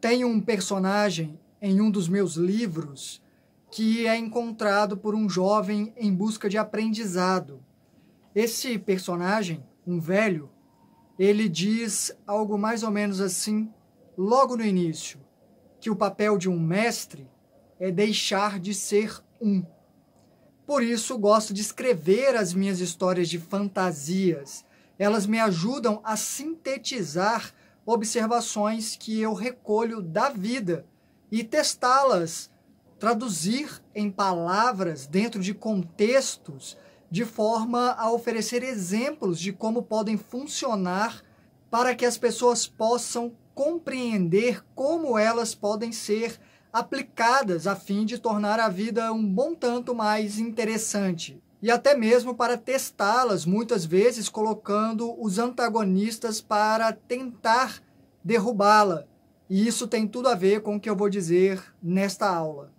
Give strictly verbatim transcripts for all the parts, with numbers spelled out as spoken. Tem um personagem em um dos meus livros que é encontrado por um jovem em busca de aprendizado. Esse personagem, um velho, ele diz algo mais ou menos assim, logo no início, que o papel de um mestre é deixar de ser um. Por isso, gosto de escrever as minhas histórias de fantasias. Elas me ajudam a sintetizar observações que eu recolho da vida e testá-las, traduzir em palavras dentro de contextos, de forma a oferecer exemplos de como podem funcionar para que as pessoas possam compreender como elas podem ser aplicadas a fim de tornar a vida um bom tanto mais interessante. E até mesmo para testá-las, muitas vezes colocando os antagonistas para tentar derrubá-la. E isso tem tudo a ver com o que eu vou dizer nesta aula.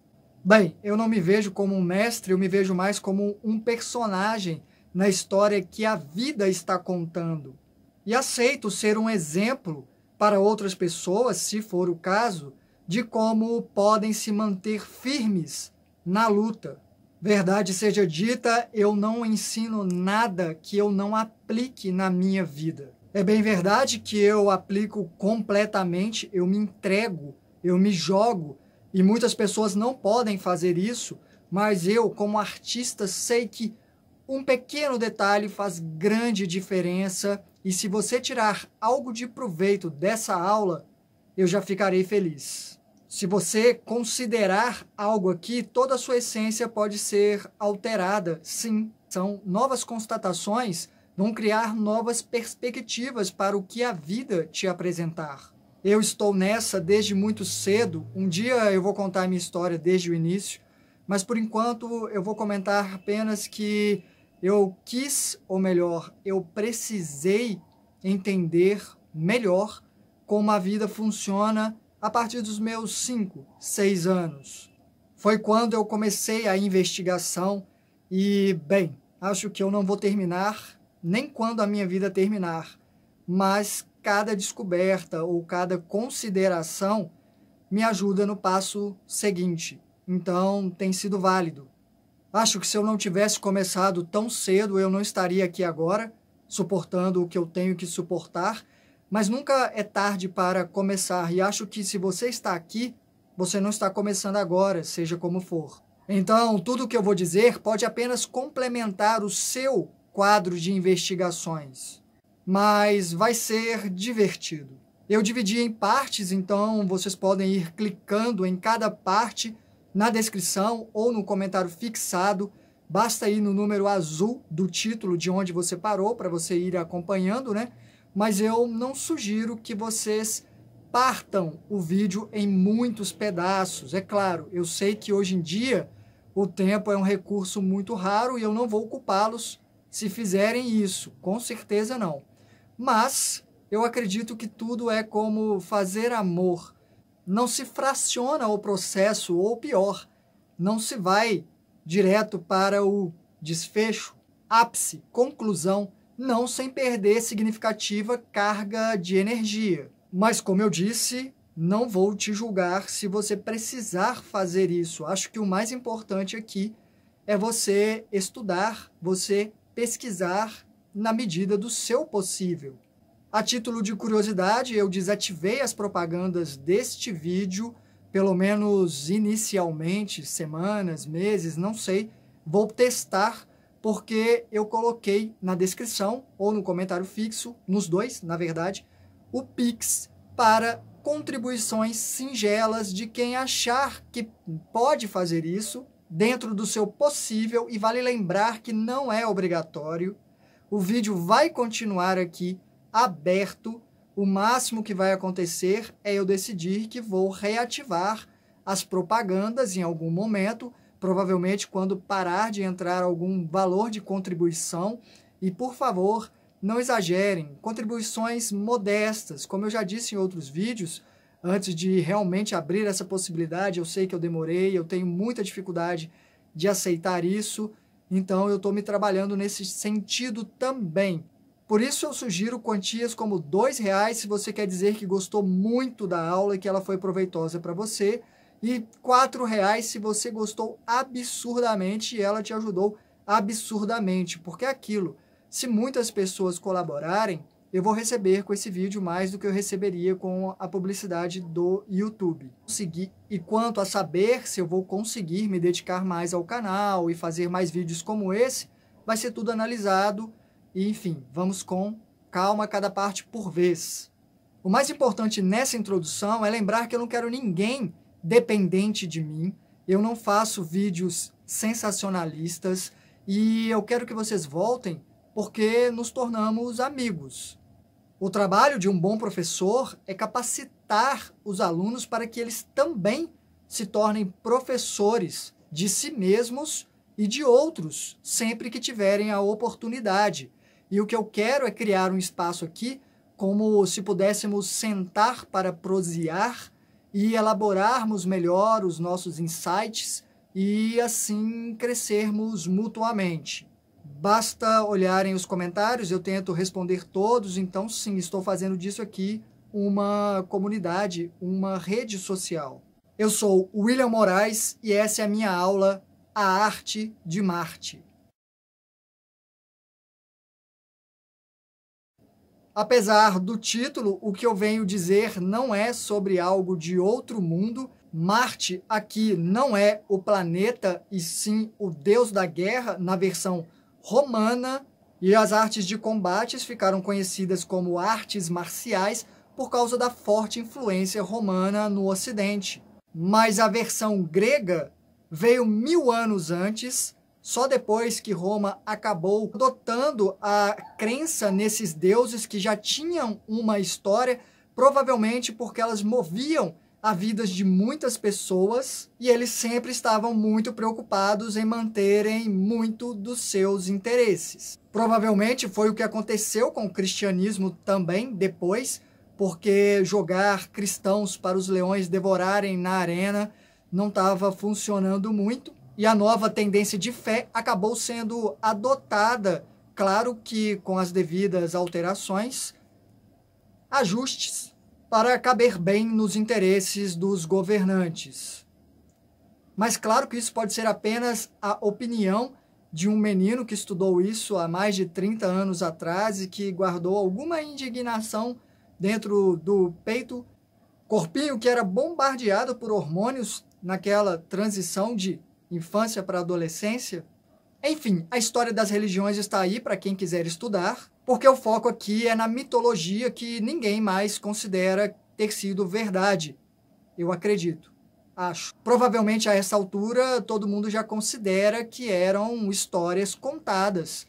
Bem, eu não me vejo como um mestre, eu me vejo mais como um personagem na história que a vida está contando. E aceito ser um exemplo para outras pessoas, se for o caso, de como podem se manter firmes na luta. Verdade seja dita, eu não ensino nada que eu não aplique na minha vida. É bem verdade que eu aplico completamente, eu me entrego, eu me jogo, e muitas pessoas não podem fazer isso, mas eu, como artista, sei que um pequeno detalhe faz grande diferença, e se você tirar algo de proveito dessa aula, eu já ficarei feliz. Se você considerar algo aqui, toda a sua essência pode ser alterada, sim. São novas constatações, vão criar novas perspectivas para o que a vida te apresentar. Eu estou nessa desde muito cedo, um dia eu vou contar a minha história desde o início, mas por enquanto eu vou comentar apenas que eu quis, ou melhor, eu precisei entender melhor como a vida funciona a partir dos meus cinco, seis anos. Foi quando eu comecei a investigação e, bem, acho que eu não vou terminar nem quando a minha vida terminar, mas cada descoberta ou cada consideração me ajuda no passo seguinte. Então, tem sido válido. Acho que se eu não tivesse começado tão cedo, eu não estaria aqui agora, suportando o que eu tenho que suportar. Mas nunca é tarde para começar, e acho que se você está aqui, você não está começando agora, seja como for. Então, tudo o que eu vou dizer pode apenas complementar o seu quadro de investigações. Mas vai ser divertido. Eu dividi em partes, então vocês podem ir clicando em cada parte na descrição ou no comentário fixado. Basta ir no número azul do título de onde você parou para você ir acompanhando, né? Mas eu não sugiro que vocês partam o vídeo em muitos pedaços. É claro, eu sei que hoje em dia o tempo é um recurso muito raro e eu não vou culpá-los se fizerem isso, com certeza não. Mas eu acredito que tudo é como fazer amor. Não se fraciona o processo, ou pior, não se vai direto para o desfecho, ápice, conclusão, não sem perder significativa carga de energia. Mas, como eu disse, não vou te julgar se você precisar fazer isso. Acho que o mais importante aqui é você estudar, você pesquisar na medida do seu possível. A título de curiosidade, eu desativei as propagandas deste vídeo, pelo menos inicialmente, semanas, meses, não sei, vou testar, porque eu coloquei na descrição ou no comentário fixo, nos dois, na verdade, o PIX para contribuições singelas de quem achar que pode fazer isso dentro do seu possível, e vale lembrar que não é obrigatório. O vídeo vai continuar aqui aberto, o máximo que vai acontecer é eu decidir que vou reativar as propagandas em algum momento, provavelmente quando parar de entrar algum valor de contribuição. E, por favor, não exagerem. Contribuições modestas. Como eu já disse em outros vídeos, antes de realmente abrir essa possibilidade, eu sei que eu demorei, eu tenho muita dificuldade de aceitar isso, então eu estou me trabalhando nesse sentido também. Por isso eu sugiro quantias como dois reais se você quer dizer que gostou muito da aula e que ela foi proveitosa para você, e quatro reais se você gostou absurdamente e ela te ajudou absurdamente, porque é aquilo, se muitas pessoas colaborarem, eu vou receber com esse vídeo mais do que eu receberia com a publicidade do YouTube. E quanto a saber se eu vou conseguir me dedicar mais ao canal e fazer mais vídeos como esse, vai ser tudo analisado e, enfim, vamos com calma cada parte por vez. O mais importante nessa introdução é lembrar que eu não quero ninguém dependente de mim, eu não faço vídeos sensacionalistas e eu quero que vocês voltem porque nos tornamos amigos. O trabalho de um bom professor é capacitar os alunos para que eles também se tornem professores de si mesmos e de outros, sempre que tiverem a oportunidade. E o que eu quero é criar um espaço aqui, como se pudéssemos sentar para prosear e elaborarmos melhor os nossos insights e assim crescermos mutuamente. Basta olharem os comentários, eu tento responder todos, então sim, estou fazendo disso aqui uma comunidade, uma rede social. Eu sou William Moraes e essa é a minha aula A Arte de Marte. Apesar do título, o que eu venho dizer não é sobre algo de outro mundo. Marte aqui não é o planeta e sim o deus da guerra na versão romana, e as artes de combates ficaram conhecidas como artes marciais por causa da forte influência romana no Ocidente. Mas a versão grega veio mil anos antes, só depois que Roma acabou adotando a crença nesses deuses que já tinham uma história, provavelmente porque elas moviam a vida de muitas pessoas e eles sempre estavam muito preocupados em manterem muito dos seus interesses. Provavelmente foi o que aconteceu com o cristianismo também depois, porque jogar cristãos para os leões devorarem na arena não estava funcionando muito e a nova tendência de fé acabou sendo adotada, claro que com as devidas alterações, ajustes, para caber bem nos interesses dos governantes. Mas claro que isso pode ser apenas a opinião de um menino que estudou isso há mais de trinta anos atrás e que guardou alguma indignação dentro do peito. Corpinho que era bombardeado por hormônios naquela transição de infância para adolescência. Enfim, a história das religiões está aí para quem quiser estudar, porque o foco aqui é na mitologia que ninguém mais considera ter sido verdade. Eu acredito, acho. Provavelmente a essa altura todo mundo já considera que eram histórias contadas,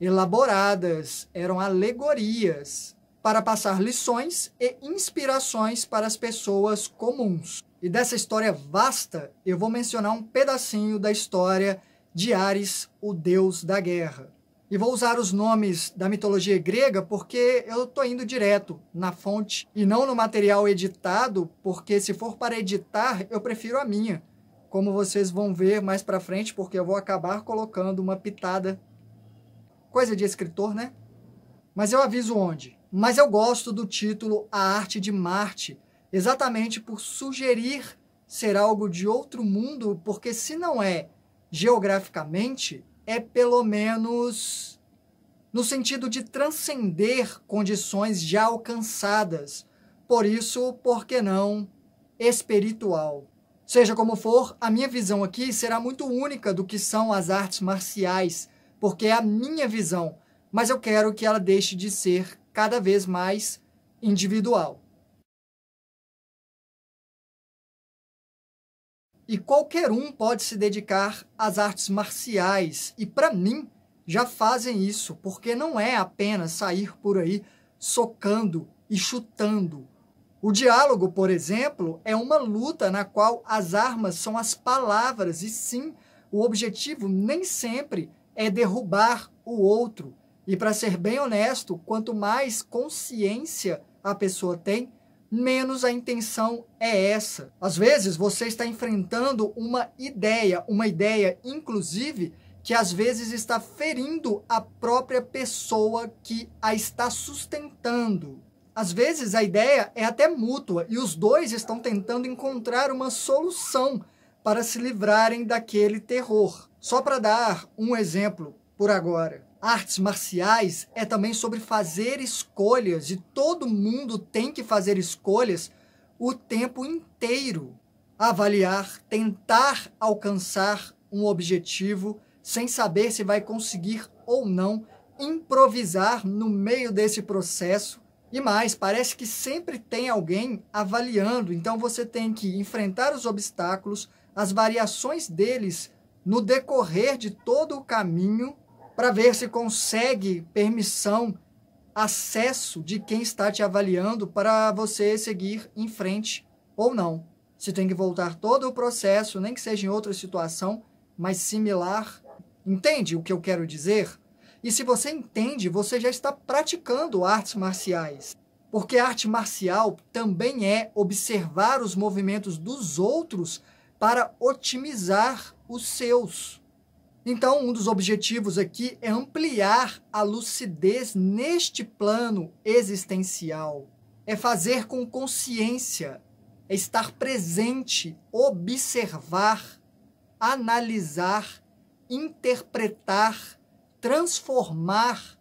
elaboradas, eram alegorias, para passar lições e inspirações para as pessoas comuns. E dessa história vasta, eu vou mencionar um pedacinho da história de Ares, o deus da guerra. E vou usar os nomes da mitologia grega porque eu tô indo direto na fonte e não no material editado, porque se for para editar, eu prefiro a minha. Como vocês vão ver mais pra frente, porque eu vou acabar colocando uma pitada. Coisa de escritor, né? Mas eu aviso onde. Mas eu gosto do título A Arte de Marte, exatamente por sugerir ser algo de outro mundo, porque se não é geograficamente, é pelo menos no sentido de transcender condições já alcançadas. Por isso, por que não, espiritual. Seja como for, a minha visão aqui será muito única do que são as artes marciais, porque é a minha visão, mas eu quero que ela deixe de ser cada vez mais individual. E qualquer um pode se dedicar às artes marciais. E para mim, já fazem isso, porque não é apenas sair por aí socando e chutando. O diálogo, por exemplo, é uma luta na qual as armas são as palavras. E sim, o objetivo nem sempre é derrubar o outro. E para ser bem honesto, quanto mais consciência a pessoa tem, menos a intenção é essa. Às vezes você está enfrentando uma ideia, uma ideia inclusive que às vezes está ferindo a própria pessoa que a está sustentando. Às vezes a ideia é até mútua e os dois estão tentando encontrar uma solução para se livrarem daquele terror. Só para dar um exemplo por agora. Artes marciais é também sobre fazer escolhas e todo mundo tem que fazer escolhas o tempo inteiro. Avaliar, tentar alcançar um objetivo sem saber se vai conseguir ou não, improvisar no meio desse processo e mais, parece que sempre tem alguém avaliando, então você tem que enfrentar os obstáculos, as variações deles no decorrer de todo o caminho para ver se consegue permissão, acesso de quem está te avaliando para você seguir em frente ou não. Você tem que voltar todo o processo, nem que seja em outra situação, mas similar. Entende o que eu quero dizer? E se você entende, você já está praticando artes marciais. Porque a arte marcial também é observar os movimentos dos outros para otimizar os seus. Então, um dos objetivos aqui é ampliar a lucidez neste plano existencial. É fazer com consciência, é estar presente, observar, analisar, interpretar, transformar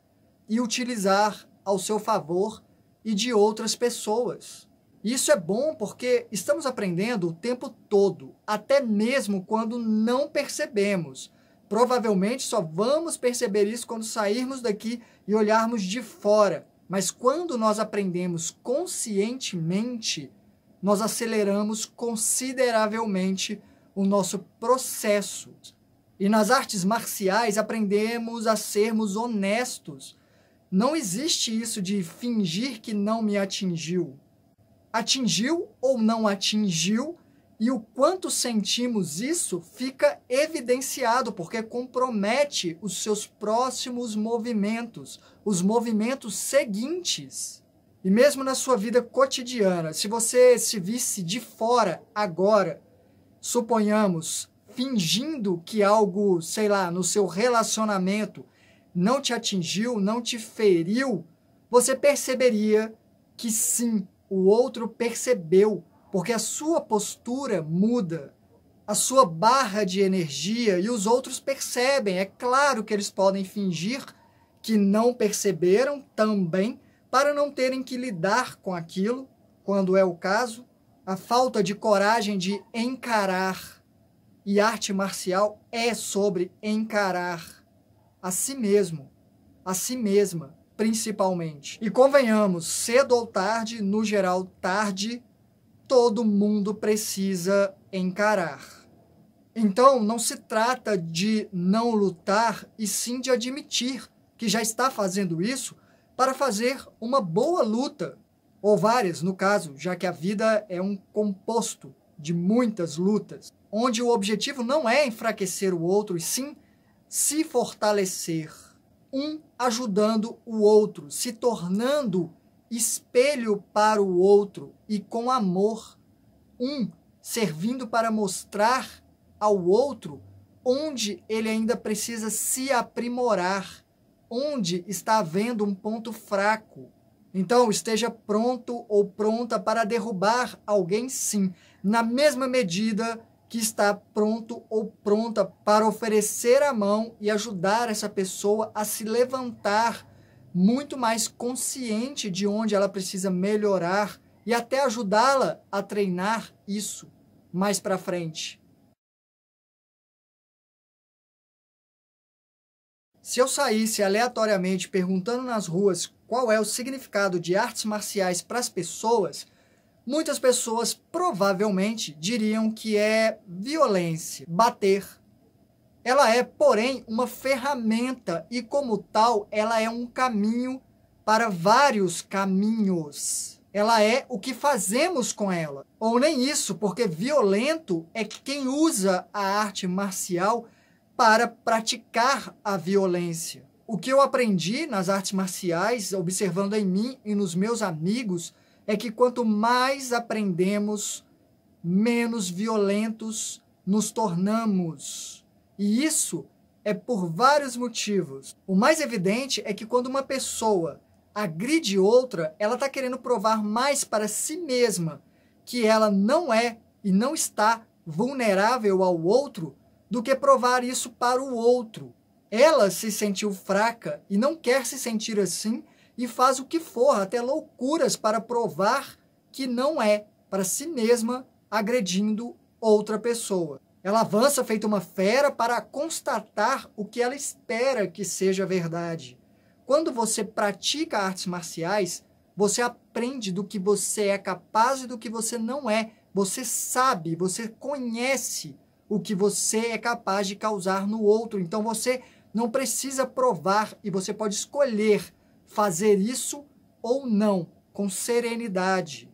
e utilizar ao seu favor e de outras pessoas. Isso é bom porque estamos aprendendo o tempo todo, até mesmo quando não percebemos. Provavelmente só vamos perceber isso quando sairmos daqui e olharmos de fora. Mas quando nós aprendemos conscientemente, nós aceleramos consideravelmente o nosso processo. E nas artes marciais aprendemos a sermos honestos. Não existe isso de fingir que não me atingiu. Atingiu ou não atingiu? E o quanto sentimos isso fica evidenciado, porque compromete os seus próximos movimentos, os movimentos seguintes. E mesmo na sua vida cotidiana, se você se visse de fora agora, suponhamos, fingindo que algo, sei lá, no seu relacionamento não te atingiu, não te feriu, você perceberia que sim, o outro percebeu. Porque a sua postura muda, a sua barra de energia e os outros percebem. É claro que eles podem fingir que não perceberam também para não terem que lidar com aquilo, quando é o caso. A falta de coragem de encarar. E arte marcial é sobre encarar a si mesmo, a si mesma, principalmente. E convenhamos, cedo ou tarde, no geral tarde, todo mundo precisa encarar. Então, não se trata de não lutar, e sim de admitir que já está fazendo isso para fazer uma boa luta, ou várias, no caso, já que a vida é um composto de muitas lutas, onde o objetivo não é enfraquecer o outro, e sim se fortalecer, um ajudando o outro, se tornando espelho para o outro e com amor, um servindo para mostrar ao outro onde ele ainda precisa se aprimorar, onde está havendo um ponto fraco. Então, esteja pronto ou pronta para derrubar alguém, sim, na mesma medida que está pronto ou pronta para oferecer a mão e ajudar essa pessoa a se levantar muito mais consciente de onde ela precisa melhorar e até ajudá-la a treinar isso mais para frente. Se eu saísse aleatoriamente perguntando nas ruas qual é o significado de artes marciais para as pessoas, muitas pessoas provavelmente diriam que é violência, bater. Ela é, porém, uma ferramenta e, como tal, ela é um caminho para vários caminhos. Ela é o que fazemos com ela. Ou nem isso, porque violento é quem usa a arte marcial para praticar a violência. O que eu aprendi nas artes marciais, observando em mim e nos meus amigos, é que quanto mais aprendemos, menos violentos nos tornamos. E isso é por vários motivos. O mais evidente é que quando uma pessoa agride outra, ela está querendo provar mais para si mesma que ela não é e não está vulnerável ao outro do que provar isso para o outro. Ela se sentiu fraca e não quer se sentir assim e faz o que for, até loucuras, para provar que não é, para si mesma, agredindo outra pessoa. Ela avança feito uma fera para constatar o que ela espera que seja verdade. Quando você pratica artes marciais, você aprende do que você é capaz e do que você não é. Você sabe, você conhece o que você é capaz de causar no outro. Então você não precisa provar e você pode escolher fazer isso ou não, com serenidade.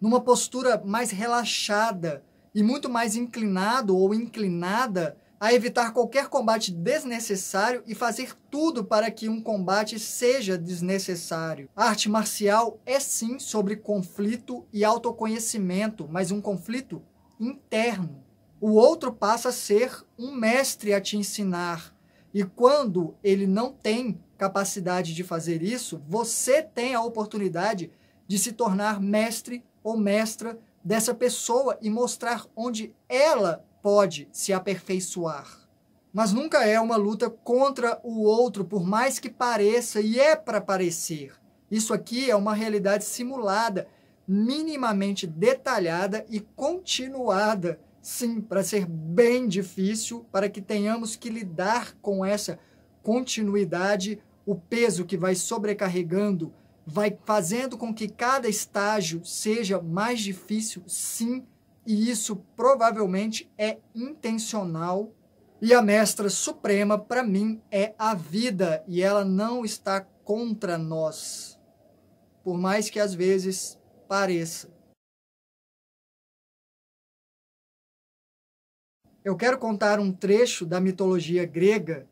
Numa postura mais relaxada, e muito mais inclinado ou inclinada a evitar qualquer combate desnecessário e fazer tudo para que um combate seja desnecessário. A arte marcial é sim sobre conflito e autoconhecimento, mas um conflito interno. O outro passa a ser um mestre a te ensinar, e quando ele não tem capacidade de fazer isso, você tem a oportunidade de se tornar mestre ou mestra dessa pessoa e mostrar onde ela pode se aperfeiçoar. Mas nunca é uma luta contra o outro, por mais que pareça, e é para parecer. Isso aqui é uma realidade simulada, minimamente detalhada e continuada, sim, para ser bem difícil, para que tenhamos que lidar com essa continuidade, o peso que vai sobrecarregando, vai fazendo com que cada estágio seja mais difícil, sim, e isso provavelmente é intencional. E a mestra suprema, para mim, é a vida, e ela não está contra nós, por mais que às vezes pareça. Eu quero contar um trecho da mitologia grega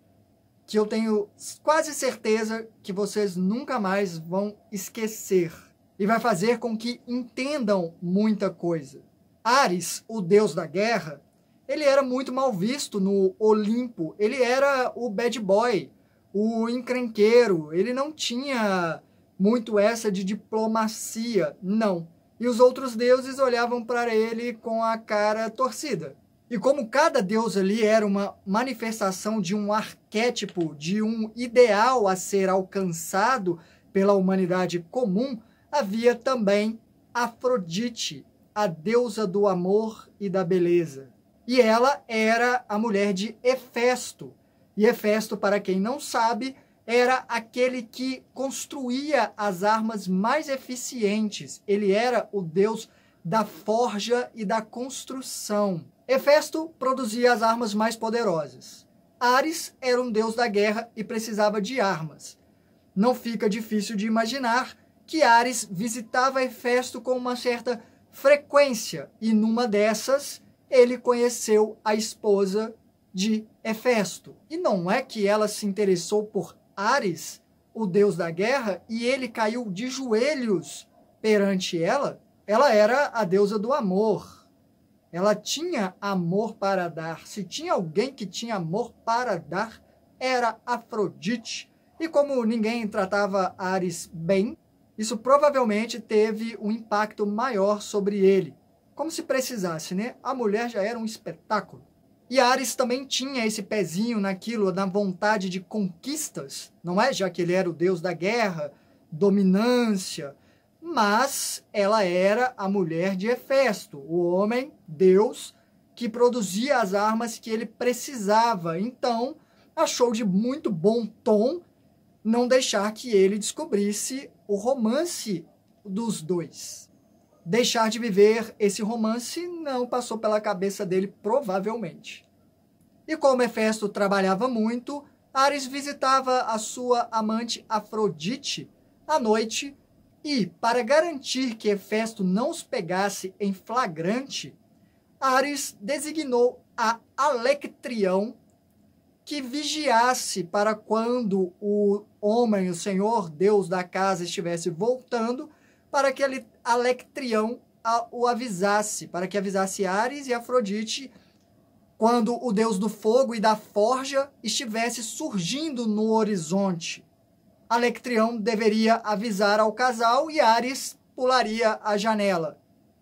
que eu tenho quase certeza que vocês nunca mais vão esquecer e vai fazer com que entendam muita coisa. Ares, o deus da guerra, ele era muito mal visto no Olimpo, ele era o bad boy, o encrenqueiro, ele não tinha muito essa de diplomacia, não. E os outros deuses olhavam para ele com a cara torcida. E como cada deus ali era uma manifestação de um arquétipo, de um ideal a ser alcançado pela humanidade comum, havia também Afrodite, a deusa do amor e da beleza. E ela era a mulher de Hefesto. E Hefesto, para quem não sabe, era aquele que construía as armas mais eficientes. Ele era o deus da forja e da construção. Hefesto produzia as armas mais poderosas. Ares era um deus da guerra e precisava de armas. Não fica difícil de imaginar que Ares visitava Hefesto com uma certa frequência, e numa dessas ele conheceu a esposa de Hefesto. E não é que ela se interessou por Ares, o deus da guerra, e ele caiu de joelhos perante ela? Ela era a deusa do amor. Ela tinha amor para dar. Se tinha alguém que tinha amor para dar, era Afrodite. E como ninguém tratava Ares bem, isso provavelmente teve um impacto maior sobre ele. Como se precisasse, né? A mulher já era um espetáculo. E Ares também tinha esse pezinho naquilo, na vontade de conquistas, não é? Já que ele era o deus da guerra, dominância. Mas ela era a mulher de Hefesto, o homem, Deus, que produzia as armas que ele precisava. Então, achou de muito bom tom não deixar que ele descobrisse o romance dos dois. Deixar de viver esse romance não passou pela cabeça dele, provavelmente. E como Hefesto trabalhava muito, Ares visitava a sua amante Afrodite à noite. E, para garantir que Hefesto não os pegasse em flagrante, Ares designou a Alectrião que vigiasse para quando o homem, o senhor, Deus da casa, estivesse voltando, para que ele, Alectrião a, o avisasse, para que avisasse Ares e Afrodite quando o deus do fogo e da forja estivesse surgindo no horizonte. Alectrião deveria avisar ao casal e Ares pularia a janela.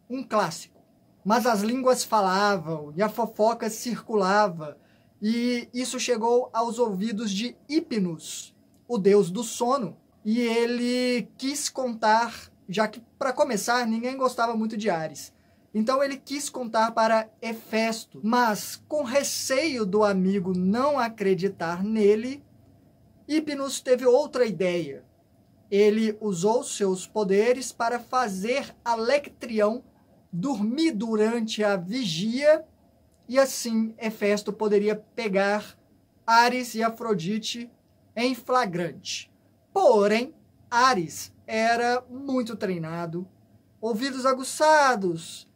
Um clássico. Mas as línguas falavam e a fofoca circulava, e isso chegou aos ouvidos de Hypnos, o deus do sono, e ele quis contar, já que, para começar, ninguém gostava muito de Ares. Então ele quis contar para Hefesto, mas com receio do amigo não acreditar nele, Hypnos teve outra ideia. Ele usou seus poderes para fazer Alectrião dormir durante a vigia, e assim Hefesto poderia pegar Ares e Afrodite em flagrante. Porém, Ares era muito treinado, ouvidos aguçados,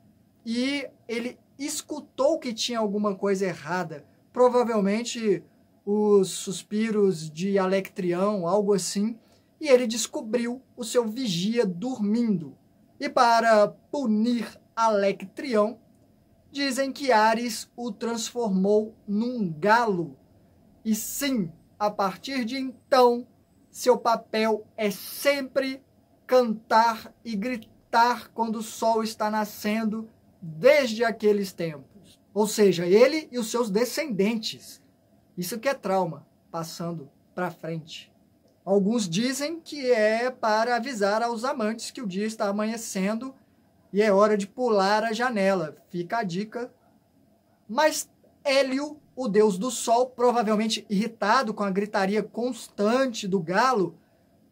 e ele escutou que tinha alguma coisa errada. Provavelmente os suspiros de Alectrião, algo assim. E ele descobriu o seu vigia dormindo. E para punir Alectrião, dizem que Ares o transformou num galo. E sim, a partir de então, seu papel é sempre cantar e gritar quando o sol está nascendo, desde aqueles tempos. Ou seja, ele e os seus descendentes. Isso que é trauma, passando para frente. Alguns dizem que é para avisar aos amantes que o dia está amanhecendo e é hora de pular a janela. Fica a dica. Mas Hélio, o deus do sol, provavelmente irritado com a gritaria constante do galo,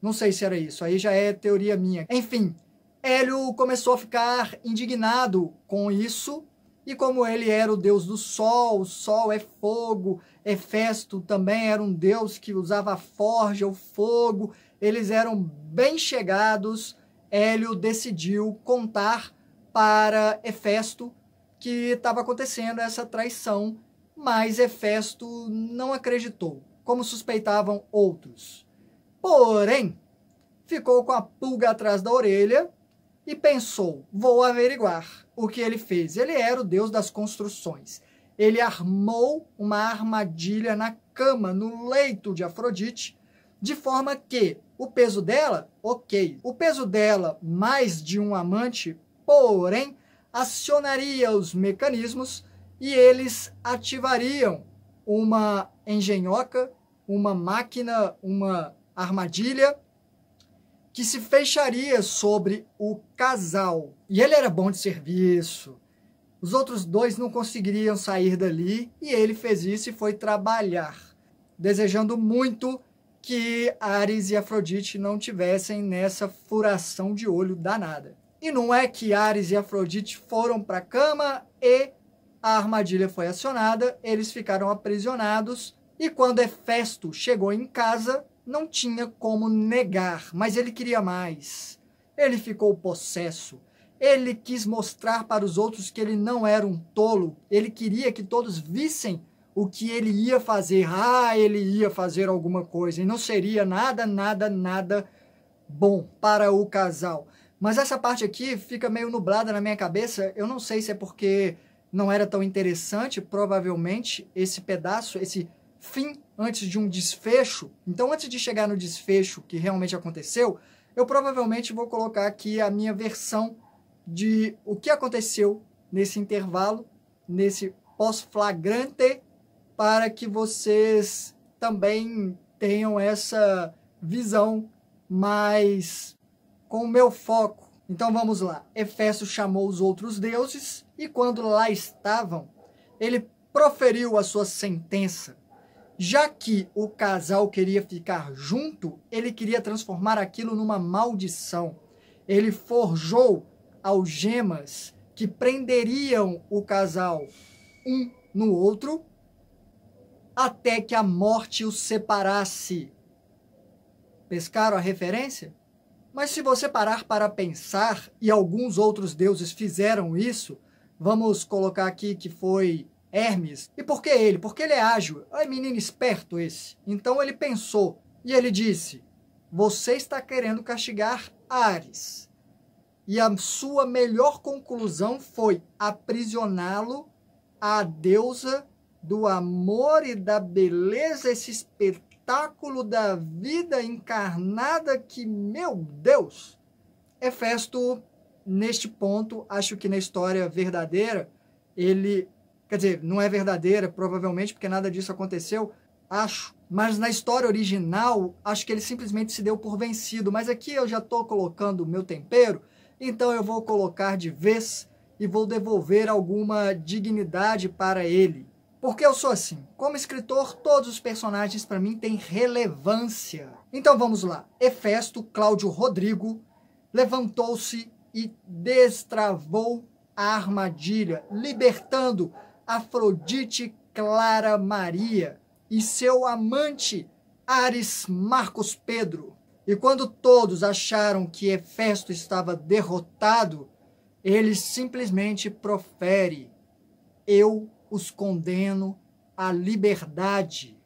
não sei se era isso, aí já é teoria minha. Enfim, Hélio começou a ficar indignado com isso, e como ele era o deus do sol, o sol é fogo, Hefesto também era um deus que usava a forja, o fogo, eles eram bem chegados, Hélio decidiu contar para Hefesto que estava acontecendo essa traição, mas Hefesto não acreditou, como suspeitavam outros. Porém, ficou com a pulga atrás da orelha e pensou, vou averiguar o que ele fez. Ele era o deus das construções. Ele armou uma armadilha na cama, no leito de Afrodite, de forma que o peso dela, ok, o peso dela mais de um amante, porém, acionaria os mecanismos e eles ativariam uma engenhoca, uma máquina, uma armadilha que se fecharia sobre o casal. E ele era bom de serviço. Os outros dois não conseguiriam sair dali e ele fez isso e foi trabalhar, desejando muito que Ares e Afrodite não tivessem nessa furação de olho danada. E não é que Ares e Afrodite foram para a cama e a armadilha foi acionada, eles ficaram aprisionados, e quando Hefesto chegou em casa, não tinha como negar, mas ele queria mais. Ele ficou possesso, ele quis mostrar para os outros que ele não era um tolo, ele queria que todos vissem o que ele ia fazer. Ah, ele ia fazer alguma coisa, e não seria nada, nada, nada bom para o casal. Mas essa parte aqui fica meio nublada na minha cabeça. Eu não sei se é porque não era tão interessante, provavelmente, esse pedaço, esse fim antes de um desfecho. Então, antes de chegar no desfecho que realmente aconteceu, eu provavelmente vou colocar aqui a minha versão de o que aconteceu nesse intervalo, nesse pós-flagrante, para que vocês também tenham essa visão mais com o meu foco. Então vamos lá. Hefesto chamou os outros deuses e quando lá estavam, ele proferiu a sua sentença. Já que o casal queria ficar junto, ele queria transformar aquilo numa maldição. Ele forjou algemas que prenderiam o casal um no outro até que a morte os separasse. Pescaram a referência? Mas se você parar para pensar, e alguns outros deuses fizeram isso, vamos colocar aqui que foi Hermes. E por que ele? Porque ele é ágil. É menino esperto esse. Então ele pensou, e ele disse, você está querendo castigar Ares. E a sua melhor conclusão foi aprisioná-lo à deusa do amor e da beleza, esse espetáculo da vida encarnada que, meu Deus! Hefesto, neste ponto, acho que na história verdadeira, ele... Quer dizer, não é verdadeira, provavelmente, porque nada disso aconteceu, acho. Mas na história original, acho que ele simplesmente se deu por vencido. Mas aqui eu já estou colocando o meu tempero, então eu vou colocar de vez e vou devolver alguma dignidade para ele. Porque eu sou assim. Como escritor, todos os personagens para mim têm relevância. Então vamos lá. Hefesto Cláudio Rodrigo levantou-se e destravou a armadilha, libertando Afrodite Clara Maria e seu amante Ares Marcos Pedro. E quando todos acharam que Hefesto estava derrotado, ele simplesmente profere: eu os condeno à liberdade.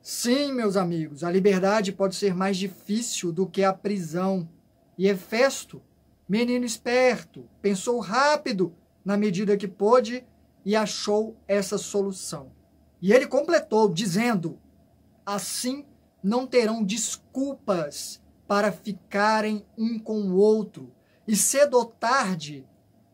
Sim, meus amigos, a liberdade pode ser mais difícil do que a prisão. E Hefesto, menino esperto, pensou rápido na medida que pôde e achou essa solução. E ele completou dizendo: assim não terão desculpas para ficarem um com o outro. E cedo ou tarde,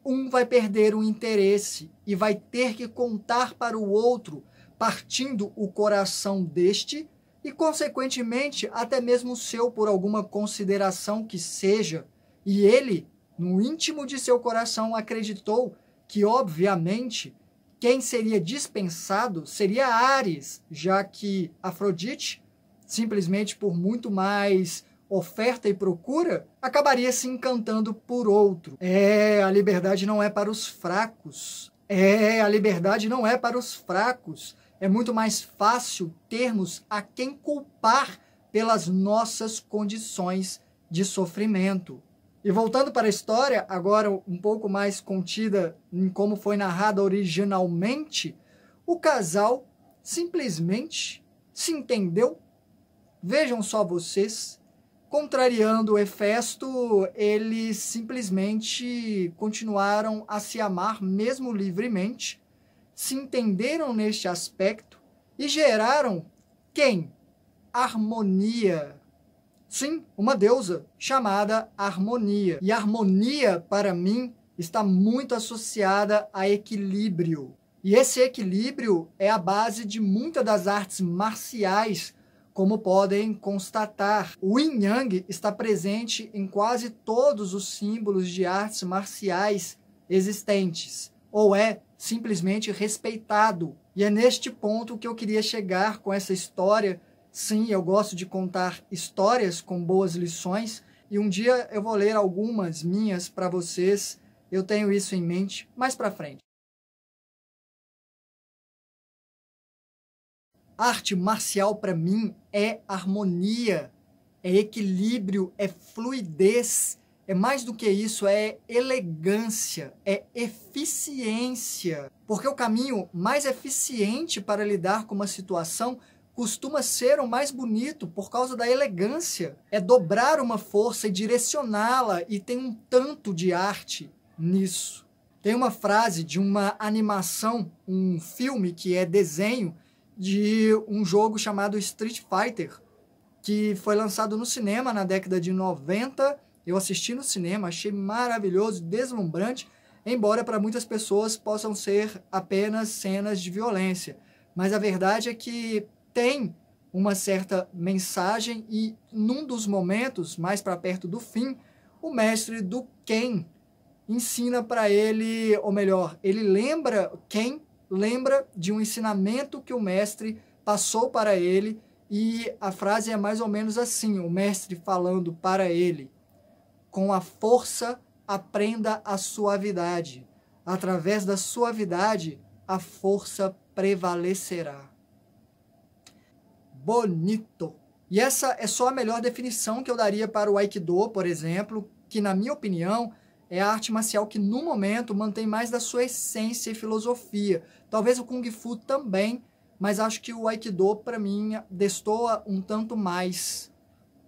um vai perder o interesse e vai ter que contar para o outro, partindo o coração deste e, consequentemente, até mesmo o seu por alguma consideração que seja. E ele, no íntimo de seu coração, acreditou que, obviamente, quem seria dispensado seria Ares, já que Afrodite, simplesmente por muito mais oferta e procura, acabaria se encantando por outro. É, a liberdade não é para os fracos. É, a liberdade não é para os fracos. É muito mais fácil termos a quem culpar pelas nossas condições de sofrimento. E voltando para a história, agora um pouco mais contida em como foi narrada originalmente, o casal simplesmente se entendeu. Vejam só vocês. Contrariando Hefesto, eles simplesmente continuaram a se amar mesmo livremente, se entenderam neste aspecto e geraram quem? Harmonia. Sim, uma deusa chamada Harmonia. E harmonia, para mim, está muito associada a equilíbrio. E esse equilíbrio é a base de muitas das artes marciais, como podem constatar. O Yin Yang está presente em quase todos os símbolos de artes marciais existentes, ou é simplesmente respeitado. E é neste ponto que eu queria chegar com essa história. Sim, eu gosto de contar histórias com boas lições, e um dia eu vou ler algumas minhas para vocês. Eu tenho isso em mente mais para frente. Arte marcial, para mim, é harmonia, é equilíbrio, é fluidez. É mais do que isso, é elegância, é eficiência. Porque o caminho mais eficiente para lidar com uma situação costuma ser o mais bonito por causa da elegância. É dobrar uma força e direcioná-la, e tem um tanto de arte nisso. Tem uma frase de uma animação, um filme que é desenho, de um jogo chamado Street Fighter, que foi lançado no cinema na década de noventa. Eu assisti no cinema, achei maravilhoso, deslumbrante, embora para muitas pessoas possam ser apenas cenas de violência. Mas a verdade é que tem uma certa mensagem, e num dos momentos, mais para perto do fim, o mestre do Ken ensina para ele, ou melhor, ele lembra Ken, lembra de um ensinamento que o mestre passou para ele, e a frase é mais ou menos assim, o mestre falando para ele: com a força aprenda a suavidade, através da suavidade a força prevalecerá. Bonito! E essa é só a melhor definição que eu daria para o Aikido, por exemplo, que na minha opinião é a arte marcial que, no momento, mantém mais da sua essência e filosofia. Talvez o Kung Fu também, mas acho que o Aikido, para mim, destoa um tanto mais,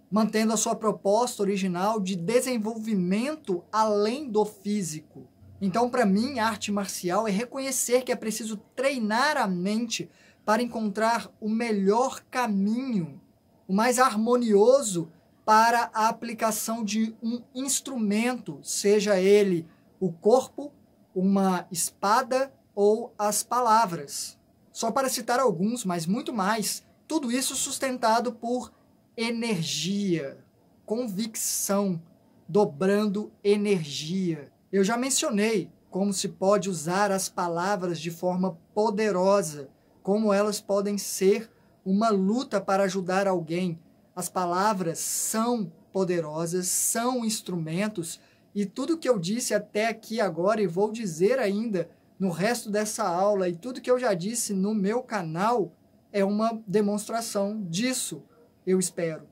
mantendo a sua proposta original de desenvolvimento além do físico. Então, para mim, arte marcial é reconhecer que é preciso treinar a mente para encontrar o melhor caminho, o mais harmonioso para a aplicação de um instrumento, seja ele o corpo, uma espada ou as palavras. Só para citar alguns, mas muito mais, tudo isso sustentado por energia, convicção, dobrando energia. Eu já mencionei como se pode usar as palavras de forma poderosa, como elas podem ser uma luta para ajudar alguém. As palavras são poderosas, são instrumentos, e tudo que eu disse até aqui agora e vou dizer ainda no resto dessa aula, e tudo que eu já disse no meu canal, é uma demonstração disso, eu espero.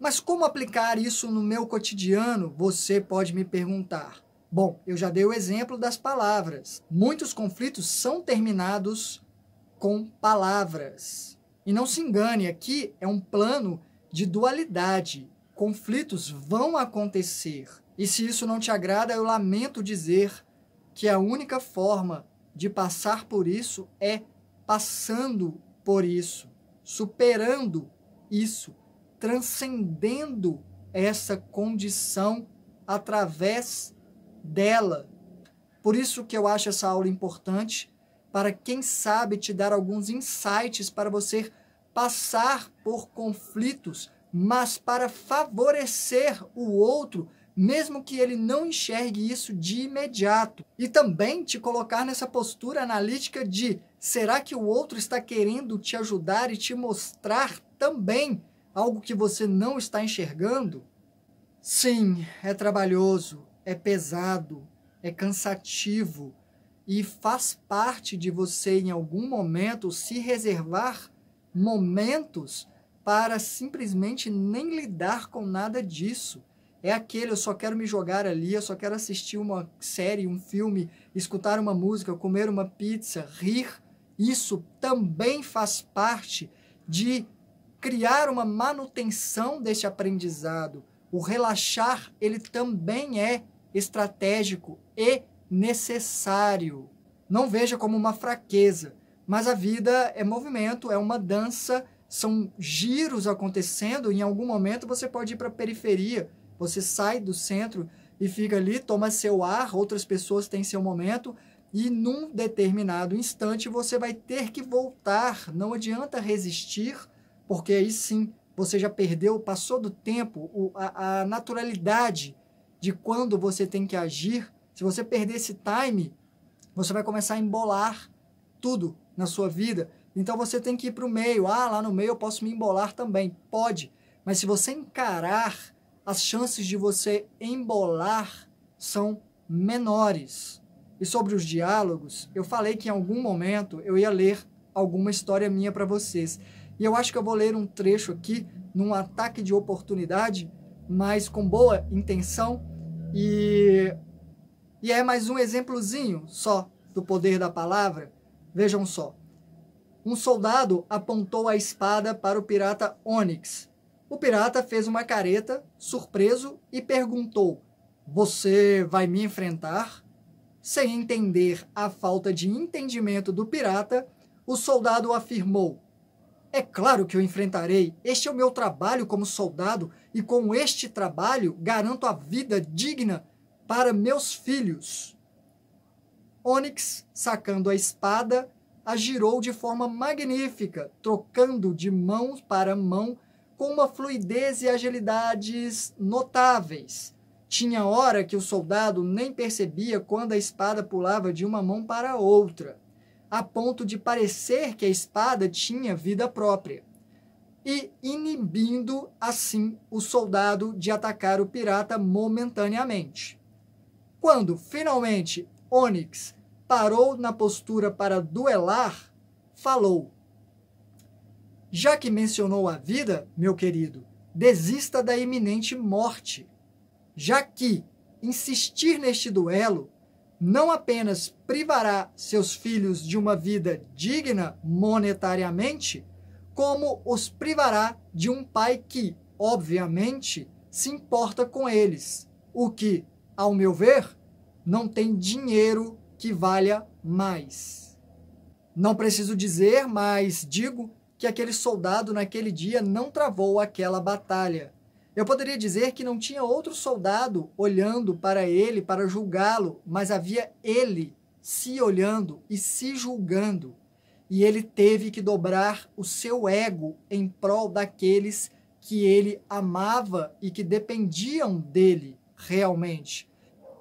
Mas como aplicar isso no meu cotidiano, você pode me perguntar. Bom, eu já dei o exemplo das palavras. Muitos conflitos são terminados com palavras. E não se engane, aqui é um plano de dualidade. Conflitos vão acontecer. E se isso não te agrada, eu lamento dizer que a única forma de passar por isso é passando por isso, superando isso, transcendendo essa condição através dela. Por isso que eu acho essa aula importante, para quem sabe te dar alguns insights para você passar por conflitos, mas para favorecer o outro, mesmo que ele não enxergue isso de imediato. E também te colocar nessa postura analítica de, será que o outro está querendo te ajudar e te mostrar também algo que você não está enxergando? Sim, é trabalhoso, é pesado, é cansativo e faz parte de você em algum momento se reservar momentos para simplesmente nem lidar com nada disso. É aquele, eu só quero me jogar ali, eu só quero assistir uma série, um filme, escutar uma música, comer uma pizza, rir. Isso também faz parte de criar uma manutenção desse aprendizado. O relaxar, ele também é estratégico e necessário. Não veja como uma fraqueza, mas a vida é movimento, é uma dança, são giros acontecendo, e em algum momento você pode ir para a periferia, você sai do centro e fica ali, toma seu ar, outras pessoas têm seu momento, e num determinado instante você vai ter que voltar, não adianta resistir, porque aí sim, você já perdeu, passou do tempo, o, a, a naturalidade de quando você tem que agir. Se você perder esse time, você vai começar a embolar tudo na sua vida. Então você tem que ir para o meio. Ah, lá no meio eu posso me embolar também. Pode, mas se você encarar, as chances de você embolar são menores. E sobre os diálogos, eu falei que em algum momento eu ia ler alguma história minha para vocês. E eu acho que eu vou ler um trecho aqui, num ataque de oportunidade, mas com boa intenção. E, e é mais um exemplozinho só do poder da palavra. Vejam só. Um soldado apontou a espada para o pirata Ônix. O pirata fez uma careta, surpreso, e perguntou, "Você vai me enfrentar?" Sem entender a falta de entendimento do pirata, o soldado afirmou, "É claro que eu enfrentarei. Este é o meu trabalho como soldado e com este trabalho garanto a vida digna para meus filhos." Ônix, sacando a espada, a girou de forma magnífica, trocando de mão para mão com uma fluidez e agilidades notáveis. Tinha hora que o soldado nem percebia quando a espada pulava de uma mão para a outra, a ponto de parecer que a espada tinha vida própria, e inibindo, assim, o soldado de atacar o pirata momentaneamente. Quando, finalmente, Ônix parou na postura para duelar, falou, "Já que mencionou a vida, meu querido, desista da iminente morte, já que insistir neste duelo não apenas privará seus filhos de uma vida digna monetariamente, como os privará de um pai que, obviamente, se importa com eles, o que, ao meu ver, não tem dinheiro que valha mais. Não preciso dizer, mas digo que aquele soldado naquele dia não travou aquela batalha. Eu poderia dizer que não tinha outro soldado olhando para ele para julgá-lo, mas havia ele se olhando e se julgando. E ele teve que dobrar o seu ego em prol daqueles que ele amava e que dependiam dele realmente.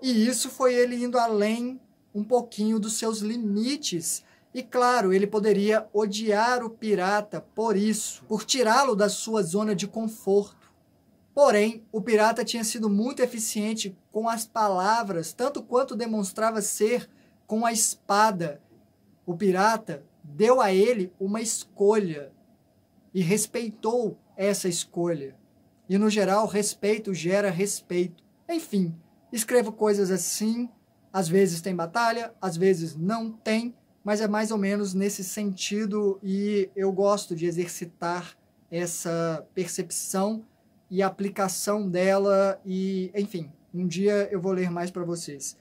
E isso foi ele indo além um pouquinho dos seus limites. E claro, ele poderia odiar o pirata por isso, por tirá-lo da sua zona de conforto. Porém, o pirata tinha sido muito eficiente com as palavras, tanto quanto demonstrava ser com a espada. O pirata deu a ele uma escolha e respeitou essa escolha. E, no geral, respeito gera respeito. Enfim, escrevo coisas assim, às vezes tem batalha, às vezes não tem, mas é mais ou menos nesse sentido e eu gosto de exercitar essa percepção e a aplicação dela, e enfim, um dia eu vou ler mais para vocês.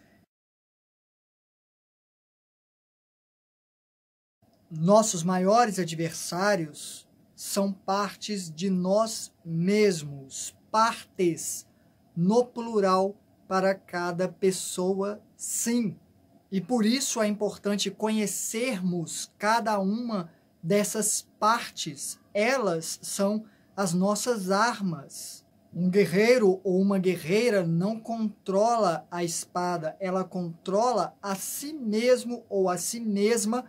Nossos maiores adversários são partes de nós mesmos, partes no plural para cada pessoa, sim. E por isso é importante conhecermos cada uma dessas partes, elas são as nossas armas. Um guerreiro ou uma guerreira não controla a espada, ela controla a si mesmo ou a si mesma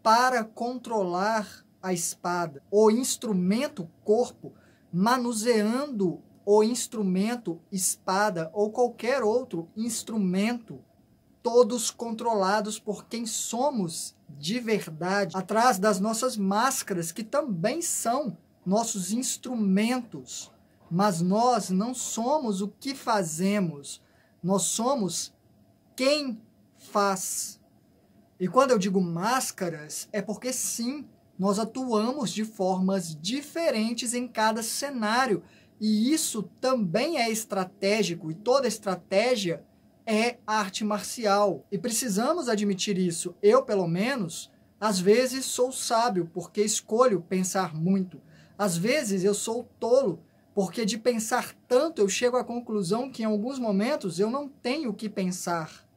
para controlar a espada. O instrumento corpo, manuseando o instrumento espada ou qualquer outro instrumento, todos controlados por quem somos de verdade, atrás das nossas máscaras que também são nossos instrumentos, mas nós não somos o que fazemos, nós somos quem faz. E quando eu digo máscaras, é porque sim, nós atuamos de formas diferentes em cada cenário, e isso também é estratégico, e toda estratégia é arte marcial. E precisamos admitir isso, eu pelo menos, às vezes sou sábio, porque escolho pensar muito. Às vezes eu sou tolo, porque de pensar tanto eu chego à conclusão que em alguns momentos eu não tenho o que pensar.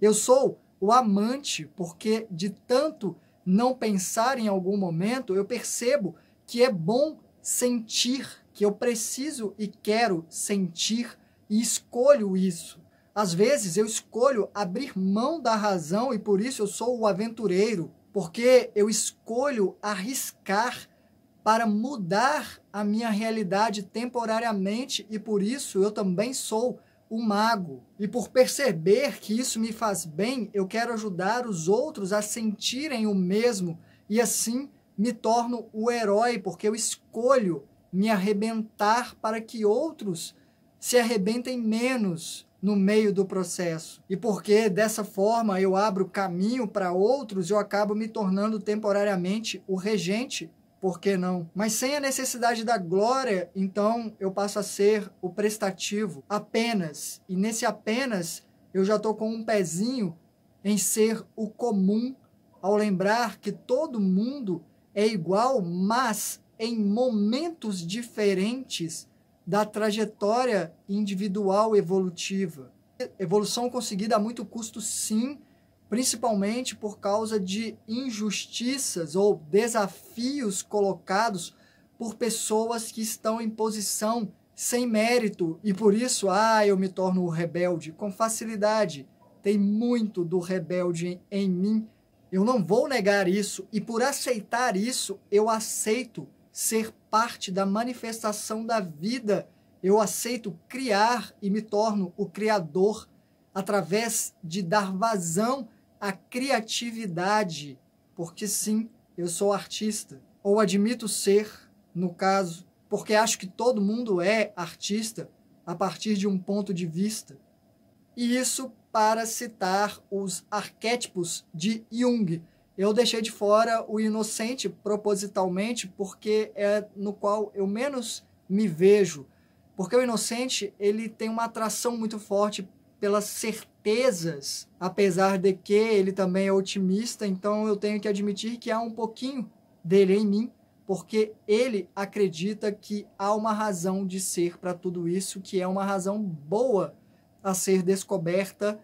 Eu sou o amante, porque de tanto não pensar em algum momento, eu percebo que é bom sentir, que eu preciso e quero sentir e escolho isso. Às vezes eu escolho abrir mão da razão e por isso eu sou o aventureiro, porque eu escolho arriscar para mudar a minha realidade temporariamente e por isso eu também sou um mago. E por perceber que isso me faz bem, eu quero ajudar os outros a sentirem o mesmo e assim me torno o herói, porque eu escolho me arrebentar para que outros se arrebentem menos no meio do processo. E porque dessa forma eu abro caminho para outros, eu acabo me tornando temporariamente o regente. Por que não? Mas sem a necessidade da glória, então eu passo a ser o prestativo apenas. E nesse apenas, eu já estou com um pezinho em ser o comum, ao lembrar que todo mundo é igual, mas em momentos diferentes da trajetória individual evolutiva. Evolução conseguida a muito custo, sim, principalmente por causa de injustiças ou desafios colocados por pessoas que estão em posição sem mérito. E por isso, ah, eu me torno o rebelde com facilidade. Tem muito do rebelde em, em mim. Eu não vou negar isso. E por aceitar isso, eu aceito ser parte da manifestação da vida. Eu aceito criar e me torno o criador através de dar vazão a criatividade, porque sim, eu sou artista, ou admito ser, no caso, porque acho que todo mundo é artista a partir de um ponto de vista. E isso para citar os arquétipos de Jung. Eu deixei de fora o inocente propositalmente, porque é no qual eu menos me vejo, porque o inocente ele tem uma atração muito forte pelas certezas, apesar de que ele também é otimista, então eu tenho que admitir que há um pouquinho dele em mim, porque ele acredita que há uma razão de ser para tudo isso, que é uma razão boa a ser descoberta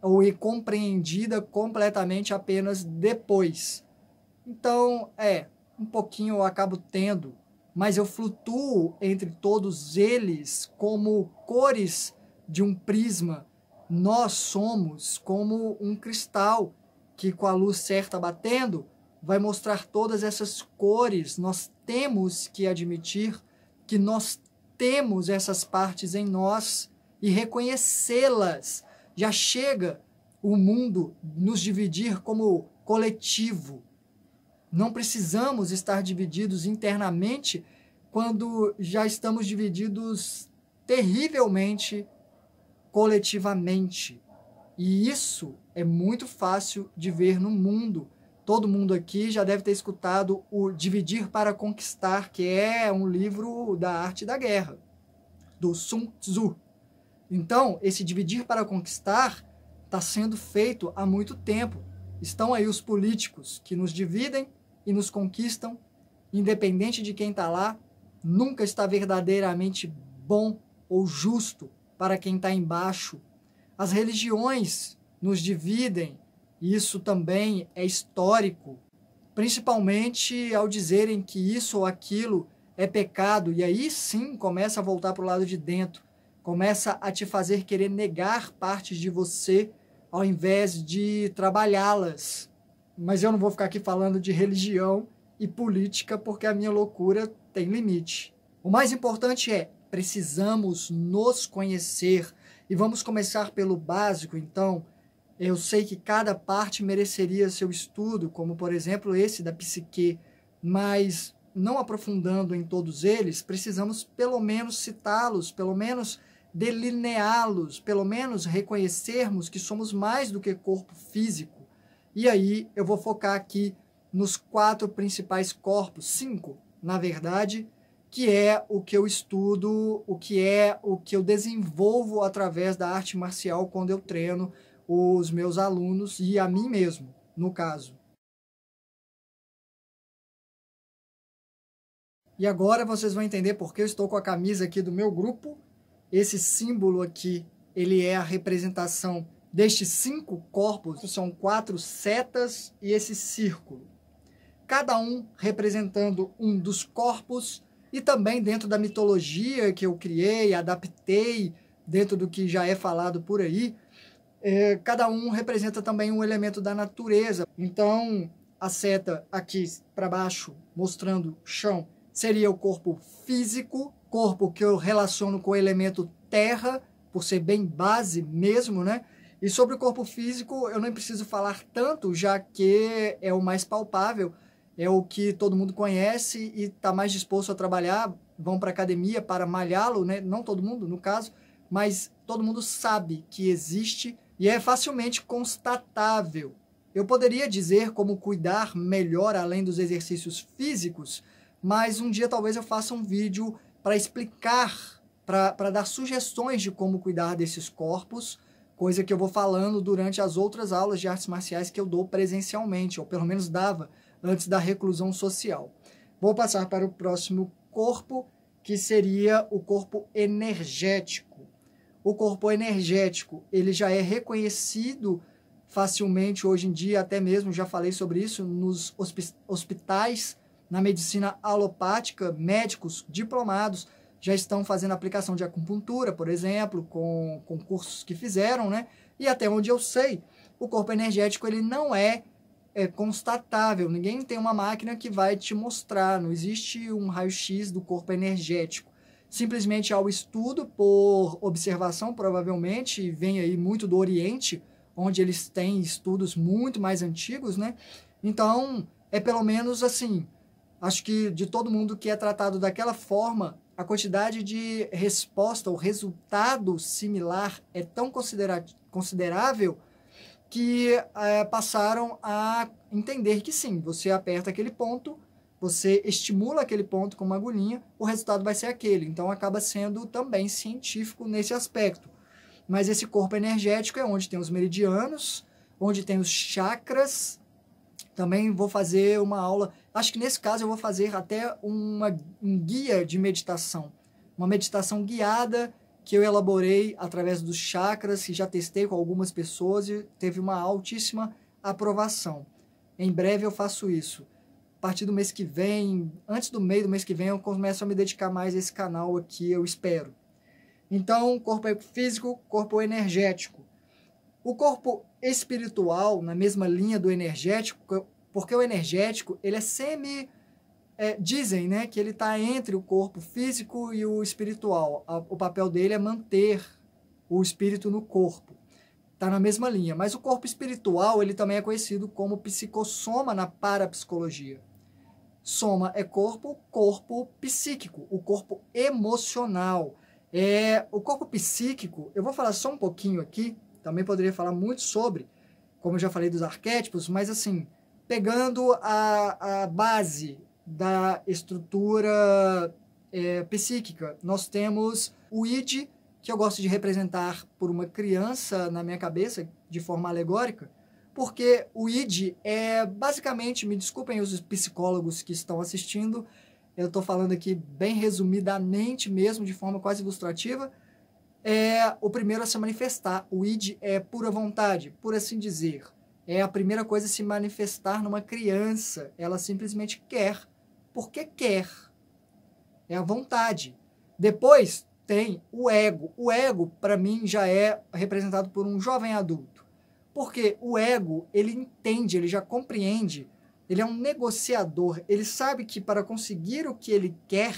ou compreendida completamente apenas depois. Então, é, um pouquinho eu acabo tendo, mas eu flutuo entre todos eles como cores de um prisma. Nós somos como um cristal que, com a luz certa batendo, vai mostrar todas essas cores. Nós temos que admitir que nós temos essas partes em nós e reconhecê-las. Já chega o mundo nos dividir como coletivo. Não precisamos estar divididos internamente quando já estamos divididos terrivelmente coletivamente. E isso é muito fácil de ver no mundo. Todo mundo aqui já deve ter escutado o Dividir para Conquistar, que é um livro da arte da guerra, do Sun Tzu. Então, esse Dividir para Conquistar está sendo feito há muito tempo. Estão aí os políticos que nos dividem e nos conquistam, independente de quem está lá, nunca está verdadeiramente bom ou justo para quem está embaixo. As religiões nos dividem, e isso também é histórico, principalmente ao dizerem que isso ou aquilo é pecado, e aí sim começa a voltar para o lado de dentro, começa a te fazer querer negar partes de você, ao invés de trabalhá-las. Mas eu não vou ficar aqui falando de religião e política, porque a minha loucura tem limite. O mais importante é, precisamos nos conhecer. E vamos começar pelo básico, então. Eu sei que cada parte mereceria seu estudo, como, por exemplo, esse da psique, mas não aprofundando em todos eles, precisamos pelo menos citá-los, pelo menos delineá-los, pelo menos reconhecermos que somos mais do que corpo físico. E aí eu vou focar aqui nos quatro principais corpos, cinco, na verdade, que é o que eu estudo, o que é o que eu desenvolvo através da arte marcial quando eu treino os meus alunos e a mim mesmo, no caso. E agora vocês vão entender porque eu estou com a camisa aqui do meu grupo. Esse símbolo aqui, ele é a representação destes cinco corpos, são quatro setas e esse círculo. Cada um representando um dos corpos e também dentro da mitologia que eu criei, adaptei, dentro do que já é falado por aí, é, cada um representa também um elemento da natureza. Então, a seta aqui para baixo, mostrando o chão, seria o corpo físico, corpo que eu relaciono com o elemento terra, por ser bem base mesmo, né? E sobre o corpo físico, eu nem preciso falar tanto, já que é o mais palpável, é o que todo mundo conhece e está mais disposto a trabalhar, vão para a academia para malhá-lo, né? Não todo mundo, no caso, mas todo mundo sabe que existe e é facilmente constatável. Eu poderia dizer como cuidar melhor além dos exercícios físicos, mas um dia talvez eu faça um vídeo para explicar, para dar sugestões de como cuidar desses corpos, coisa que eu vou falando durante as outras aulas de artes marciais que eu dou presencialmente, ou pelo menos dava antes da reclusão social. Vou passar para o próximo corpo, que seria o corpo energético. O corpo energético, ele já é reconhecido facilmente hoje em dia, até mesmo já falei sobre isso, nos hospitais, na medicina alopática, médicos diplomados já estão fazendo aplicação de acupuntura, por exemplo, com, com cursos que fizeram, né? E até onde eu sei, o corpo energético ele não é, é constatável. Ninguém tem uma máquina que vai te mostrar. Não existe um raio-x do corpo energético. Simplesmente há o estudo por observação, provavelmente, e vem aí muito do Oriente, onde eles têm estudos muito mais antigos, né? Então, é pelo menos assim... Acho que de todo mundo que é tratado daquela forma, a quantidade de resposta ou resultado similar é tão considera- considerável que é, passaram a entender que sim, você aperta aquele ponto, você estimula aquele ponto com uma agulhinha, o resultado vai ser aquele. Então acaba sendo também científico nesse aspecto. mas esse corpo energético é onde tem os meridianos, onde tem os chakras. Também vou fazer uma aula, acho que nesse caso eu vou fazer até uma, um guia de meditação, uma meditação guiada que eu elaborei através dos chakras, que já testei com algumas pessoas e teve uma altíssima aprovação. Em breve eu faço isso. A partir do mês que vem, antes do meio do mês que vem, eu começo a me dedicar mais a esse canal aqui, eu espero. Então, corpo físico, corpo energético. O corpo espiritual, na mesma linha do energético, porque o energético, ele é semi... É, dizem, né, que ele está entre o corpo físico e o espiritual. A, o papel dele é manter o espírito no corpo. Está na mesma linha. Mas o corpo espiritual, ele também é conhecido como psicossoma na parapsicologia. Soma é corpo, corpo psíquico, o corpo emocional. É, o corpo psíquico, eu vou falar só um pouquinho aqui, também poderia falar muito sobre, como eu já falei dos arquétipos, mas assim, pegando a, a base da estrutura é, psíquica, nós temos o id, que eu gosto de representar por uma criança na minha cabeça, de forma alegórica, porque o id é basicamente, me desculpem os psicólogos que estão assistindo, eu estou falando aqui bem resumidamente mesmo, de forma quase ilustrativa, é o primeiro a se manifestar. O id é pura vontade, por assim dizer. É a primeira coisa a se manifestar numa criança. Ela simplesmente quer, porque quer. É a vontade. Depois tem o ego. O ego, para mim, já é representado por um jovem adulto. Porque o ego, ele entende, ele já compreende. Ele é um negociador. Ele sabe que para conseguir o que ele quer,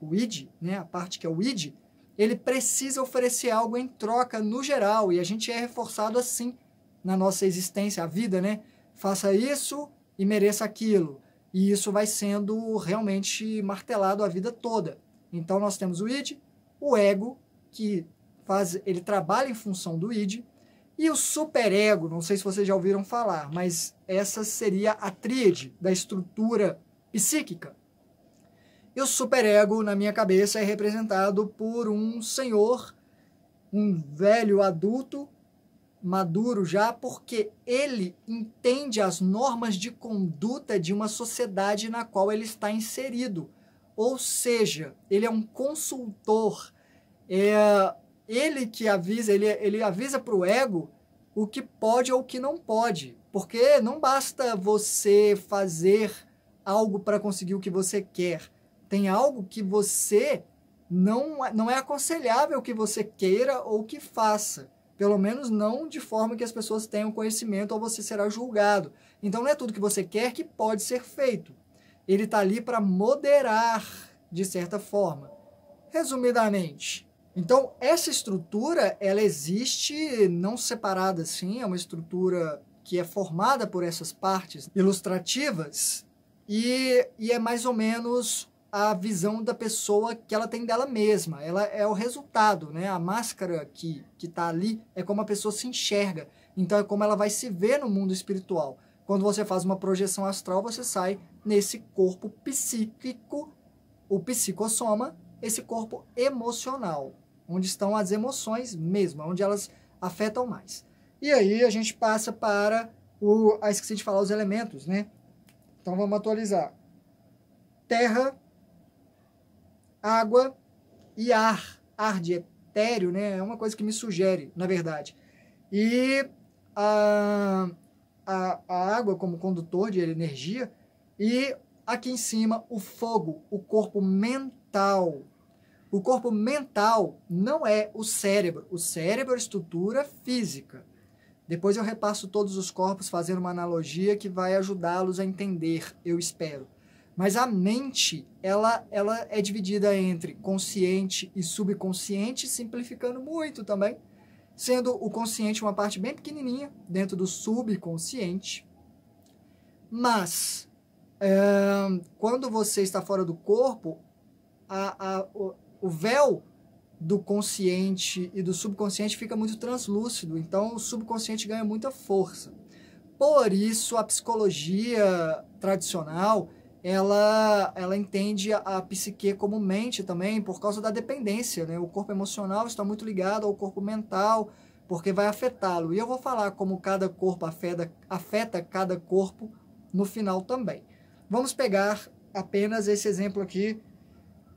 o id, né, a parte que é o id, ele precisa oferecer algo em troca no geral. E a gente é reforçado assim na nossa existência, a vida, né? Faça isso e mereça aquilo. E isso vai sendo realmente martelado a vida toda. Então nós temos o id, o ego, que faz, ele trabalha em função do id, e o superego, não sei se vocês já ouviram falar, mas essa seria a tríade da estrutura psíquica. E o superego, na minha cabeça, é representado por um senhor, um velho adulto, maduro já, porque ele entende as normas de conduta de uma sociedade na qual ele está inserido. Ou seja, ele é um consultor, é ele que avisa, ele, ele avisa para o ego o que pode ou o que não pode. Porque não basta você fazer algo para conseguir o que você quer. Tem algo que você não, não é aconselhável que você queira ou que faça. Pelo menos não de forma que as pessoas tenham conhecimento ou você será julgado. Então não é tudo que você quer que pode ser feito. Ele está ali para moderar, de certa forma. Resumidamente. Então essa estrutura, ela existe não separada assim, é uma estrutura que é formada por essas partes ilustrativas e, e é mais ou menos a visão da pessoa que ela tem dela mesma. Ela é o resultado, né? A máscara que que está ali é como a pessoa se enxerga. Então, é como ela vai se ver no mundo espiritual. Quando você faz uma projeção astral, você sai nesse corpo psíquico, o psicossoma, esse corpo emocional, onde estão as emoções mesmo, onde elas afetam mais. E aí, a gente passa para o... Ah, esqueci de falar os elementos, né? Então, vamos atualizar. Terra, água e ar, ar de etéreo, né? É uma coisa que me sugere, na verdade. E a, a, a água como condutor de energia e aqui em cima o fogo, o corpo mental. O corpo mental não é o cérebro, o cérebro é estrutura física. Depois eu repasso todos os corpos fazendo uma analogia que vai ajudá-los a entender, eu espero. Mas a mente, ela, ela é dividida entre consciente e subconsciente, simplificando muito também, sendo o consciente uma parte bem pequenininha dentro do subconsciente. Mas, é, quando você está fora do corpo, a, a, o, o véu do consciente e do subconsciente fica muito translúcido, então o subconsciente ganha muita força. Por isso, a psicologia tradicional... ela, ela entende a, a psique como mente também, por causa da dependência, né? O corpo emocional está muito ligado ao corpo mental, porque vai afetá-lo. E eu vou falar como cada corpo afeta, afeta cada corpo no final também. Vamos pegar apenas esse exemplo aqui,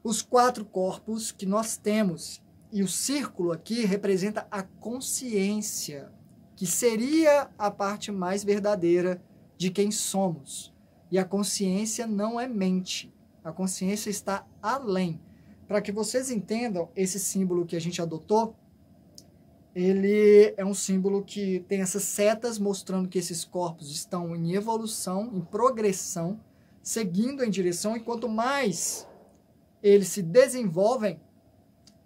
os quatro corpos que nós temos. E o círculo aqui representa a consciência, que seria a parte mais verdadeira de quem somos. E a consciência não é mente, a consciência está além. Para que vocês entendam, esse símbolo que a gente adotou, ele é um símbolo que tem essas setas mostrando que esses corpos estão em evolução, em progressão, seguindo em direção, e quanto mais eles se desenvolvem,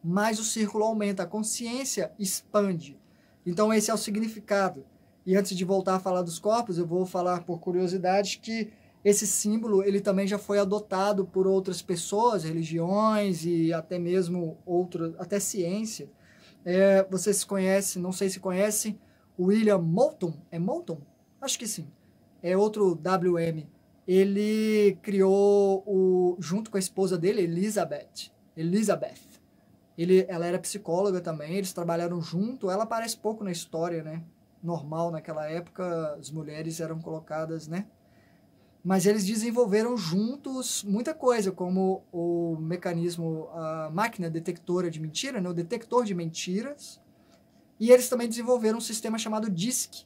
mais o círculo aumenta, a consciência expande. Então esse é o significado. E antes de voltar a falar dos corpos, eu vou falar por curiosidade que esse símbolo ele também já foi adotado por outras pessoas, religiões e até mesmo outras, até ciência. É, vocês conhecem, não sei se conhecem, William Moulton, é Moulton? Acho que sim. É outro W M. Ele criou, o, junto com a esposa dele, Elizabeth, Elizabeth. Ele, ela era psicóloga também, eles trabalharam junto. Ela aparece pouco na história, né? Normal, naquela época, as mulheres eram colocadas, né? Mas eles desenvolveram juntos muita coisa, como o mecanismo, a máquina detectora de mentira, né? O detector de mentiras. E eles também desenvolveram um sistema chamado D I S C,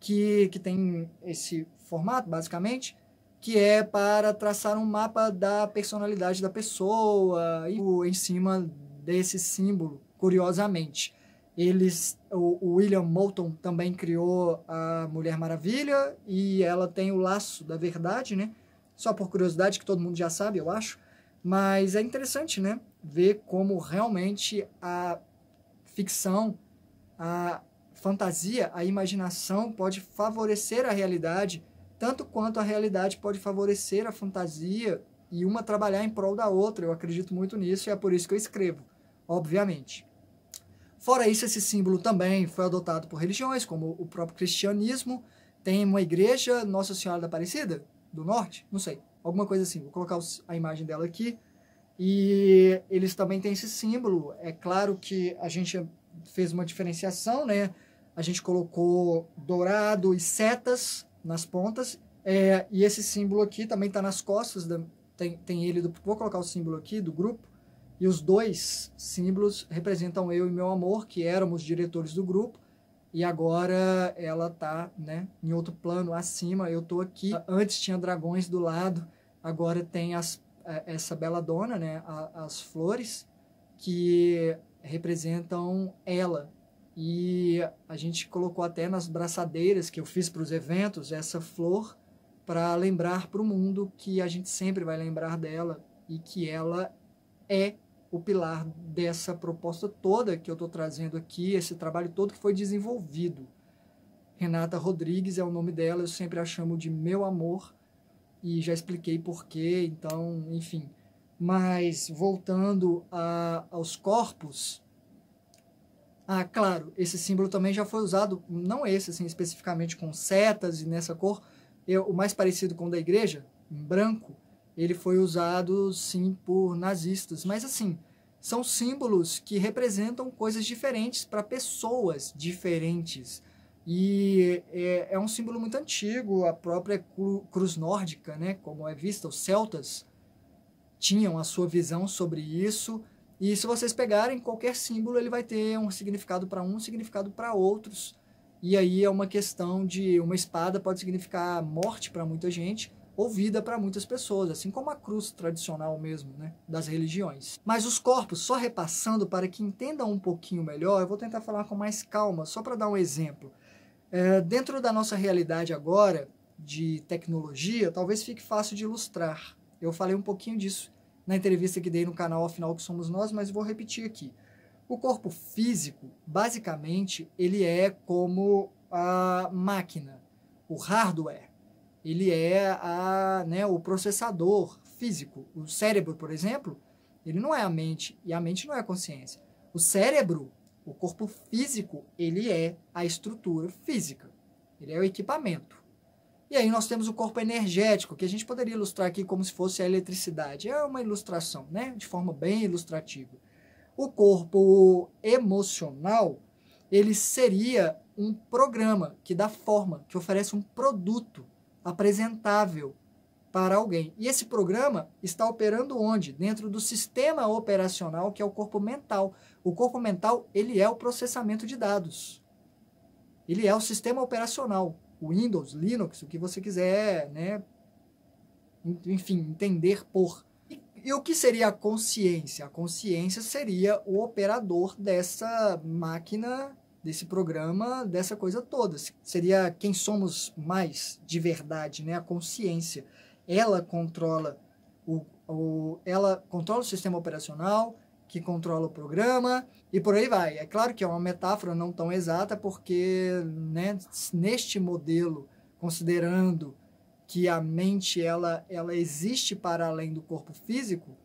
que, que tem esse formato, basicamente, que é para traçar um mapa da personalidade da pessoa, e em cima desse símbolo, curiosamente. Eles, o William Moulton também criou a Mulher Maravilha, e ela tem o laço da verdade, né? Só por curiosidade, que todo mundo já sabe, eu acho. Mas é interessante, né? Ver como realmente a ficção, a fantasia, a imaginação pode favorecer a realidade, tanto quanto a realidade pode favorecer a fantasia, e uma trabalhar em prol da outra. Eu acredito muito nisso, e é por isso que eu escrevo, obviamente. Fora isso, esse símbolo também foi adotado por religiões, como o próprio cristianismo. Tem uma igreja, Nossa Senhora da Aparecida, do Norte, não sei, alguma coisa assim. Vou colocar a imagem dela aqui. E eles também têm esse símbolo. É claro que a gente fez uma diferenciação, né? A gente colocou dourado e setas nas pontas. É, e esse símbolo aqui também está nas costas da... Tem, tem ele, do, vou colocar o símbolo aqui do grupo, e os dois símbolos representam eu e meu amor, que éramos diretores do grupo, e agora ela está, né, em outro plano, acima, eu estou aqui. Antes tinha dragões do lado, agora tem as, essa bela dona, né, as flores, que representam ela. E a gente colocou até nas braçadeiras que eu fiz para os eventos essa flor, para lembrar para o mundo que a gente sempre vai lembrar dela, e que ela é o pilar dessa proposta toda que eu estou trazendo aqui, esse trabalho todo que foi desenvolvido. Renata Rodrigues é o nome dela, eu sempre a chamo de meu amor, e já expliquei porquê, então, enfim. Mas, voltando a, aos corpos, ah, claro, esse símbolo também já foi usado, não esse, assim, especificamente com setas e nessa cor. Eu, o mais parecido com o da igreja, em branco, ele foi usado, sim, por nazistas. Mas, assim, são símbolos que representam coisas diferentes para pessoas diferentes. E é, é um símbolo muito antigo, a própria cru, cruz nórdica, né, como é vista, os celtas tinham a sua visão sobre isso. E se vocês pegarem qualquer símbolo, ele vai ter um significado para um, um significado para outros. E aí é uma questão de uma espada pode significar morte para muita gente ou vida para muitas pessoas, assim como a cruz tradicional mesmo, né, das religiões. Mas os corpos, só repassando para que entendam um pouquinho melhor, eu vou tentar falar com mais calma, só para dar um exemplo. É, dentro da nossa realidade agora, de tecnologia, talvez fique fácil de ilustrar. Eu falei um pouquinho disso na entrevista que dei no canal Afinal Que Somos Nós, mas vou repetir aqui. O corpo físico, basicamente, ele é como a máquina, o hardware. Ele é a, né, o processador físico. O cérebro, por exemplo, ele não é a mente, e a mente não é a consciência. O cérebro, o corpo físico, ele é a estrutura física. Ele é o equipamento. E aí nós temos o corpo energético, que a gente poderia ilustrar aqui como se fosse a eletricidade. É uma ilustração, né? De forma bem ilustrativa. O corpo emocional, ele seria um programa que dá forma, que oferece um produto apresentável para alguém. E esse programa está operando onde? Dentro do sistema operacional, que é o corpo mental. O corpo mental, ele é o processamento de dados. Ele é o sistema operacional. O Windows, Linux, o que você quiser, né? Enfim, entender por. E, e o que seria a consciência? A consciência seria o operador dessa máquina, desse programa, dessa coisa toda. Seria quem somos mais de verdade, né? A consciência. Ela controla o, o, ela controla o sistema operacional, que controla o programa, e por aí vai. É claro que é uma metáfora não tão exata, porque, né, neste modelo, considerando que a mente ela, ela existe para além do corpo físico,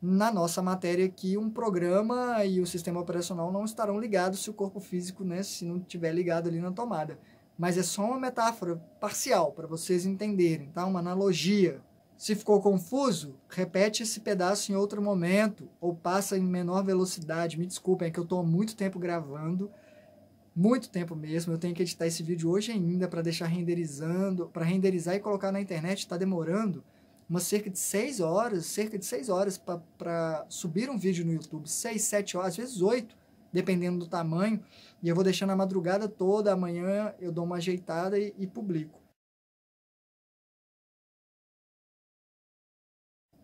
na nossa matéria aqui, um programa e o sistema operacional não estarão ligados se o corpo físico, né, se não estiver ligado ali na tomada. Mas é só uma metáfora parcial, para vocês entenderem, tá? Uma analogia. Se ficou confuso, repete esse pedaço em outro momento, ou passa em menor velocidade. Me desculpem, é que eu estou há muito tempo gravando, muito tempo mesmo. Eu tenho que editar esse vídeo hoje ainda para deixar renderizando, para renderizar e colocar na internet. Está demorando umas cerca de seis horas, cerca de seis horas para subir um vídeo no YouTube. seis, sete horas, às vezes oito, dependendo do tamanho. E eu vou deixando a madrugada toda, amanhã eu dou uma ajeitada e, e publico.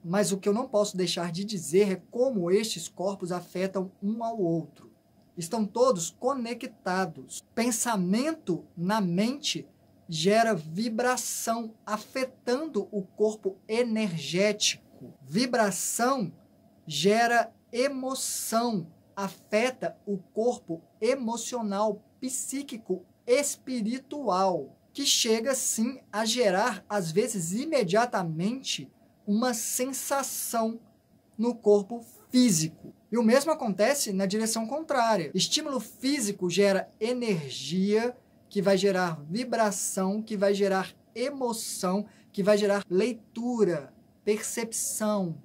Mas o que eu não posso deixar de dizer é como estes corpos afetam um ao outro. Estão todos conectados. Pensamento na mente gera vibração, afetando o corpo energético. Vibração gera emoção, afeta o corpo emocional, psíquico, espiritual, que chega, sim, a gerar, às vezes, imediatamente, uma sensação no corpo físico. E o mesmo acontece na direção contrária. Estímulo físico gera energia, que vai gerar vibração, que vai gerar emoção, que vai gerar leitura, percepção,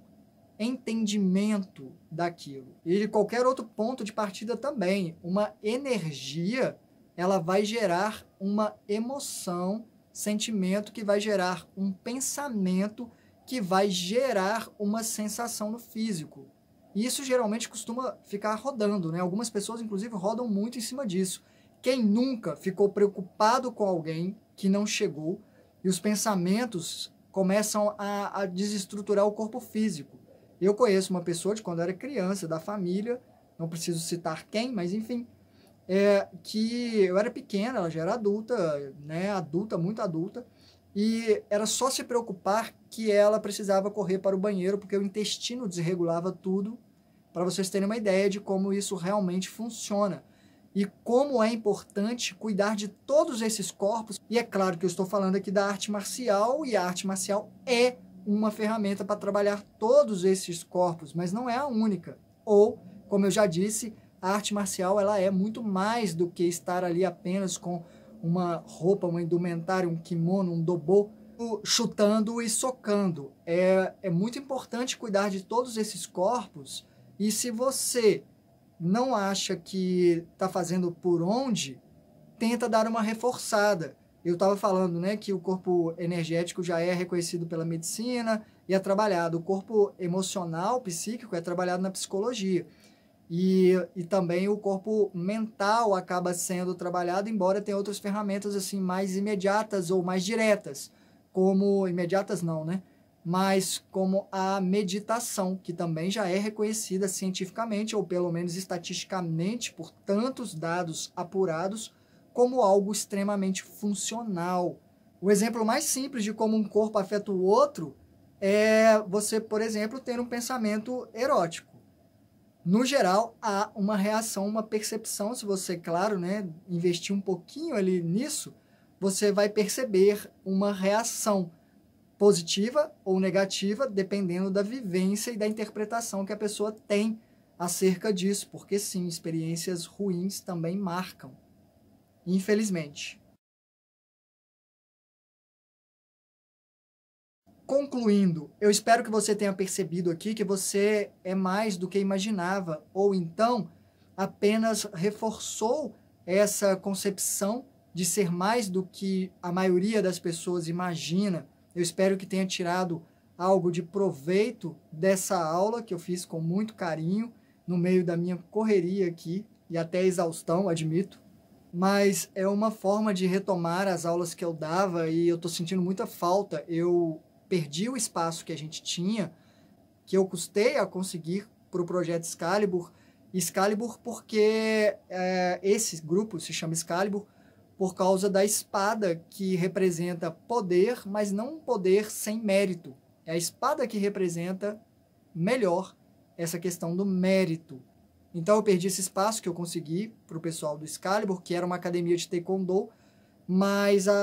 entendimento daquilo. E de qualquer outro ponto de partida também. Uma energia, ela vai gerar uma emoção, sentimento, que vai gerar um pensamento, que vai gerar uma sensação no físico. E isso geralmente costuma ficar rodando, né? Algumas pessoas, inclusive, rodam muito em cima disso. Quem nunca ficou preocupado com alguém que não chegou, e os pensamentos começam a, a desestruturar o corpo físico. Eu conheço uma pessoa de quando era criança, da família, não preciso citar quem, mas enfim, é, que eu era pequena, ela já era adulta, né? Adulta, muito adulta, e era só se preocupar que ela precisava correr para o banheiro, porque o intestino desregulava tudo, para vocês terem uma ideia de como isso realmente funciona. E como é importante cuidar de todos esses corpos. E é claro que eu estou falando aqui da arte marcial, e a arte marcial é uma ferramenta para trabalhar todos esses corpos, mas não é a única. Ou, como eu já disse, a arte marcial ela é muito mais do que estar ali apenas com uma roupa, uma indumentária, um kimono, um dobô, chutando e socando. É, é muito importante cuidar de todos esses corpos, e se você não acha que está fazendo por onde, tenta dar uma reforçada. Eu estava falando, né, que o corpo energético já é reconhecido pela medicina e é trabalhado. O corpo emocional, psíquico, é trabalhado na psicologia. E, e também o corpo mental acaba sendo trabalhado, embora tenha outras ferramentas assim mais imediatas ou mais diretas, como, imediatas não, né? Mas como a meditação, que também já é reconhecida cientificamente, ou pelo menos estatisticamente, por tantos dados apurados, como algo extremamente funcional. O exemplo mais simples de como um corpo afeta o outro é você, por exemplo, ter um pensamento erótico. No geral, há uma reação, uma percepção. Se você, claro, né, investir um pouquinho ali nisso, você vai perceber uma reação positiva ou negativa, dependendo da vivência e da interpretação que a pessoa tem acerca disso, porque sim, experiências ruins também marcam, infelizmente. concluindo, eu espero que você tenha percebido aqui que você é mais do que imaginava, ou então apenas reforçou essa concepção de ser mais do que a maioria das pessoas imagina. Eu espero que tenha tirado algo de proveito dessa aula que eu fiz com muito carinho, no meio da minha correria aqui, e até exaustão, admito. Mas é uma forma de retomar as aulas que eu dava e eu estou sentindo muita falta. Eu perdi o espaço que a gente tinha, que eu custei a conseguir para o projeto Excalibur. Excalibur porque é, esse grupo se chama Excalibur por causa da espada que representa poder, mas não um poder sem mérito. É a espada que representa melhor essa questão do mérito. Então eu perdi esse espaço que eu consegui para o pessoal do Excalibur, que era uma academia de Taekwondo, mas a,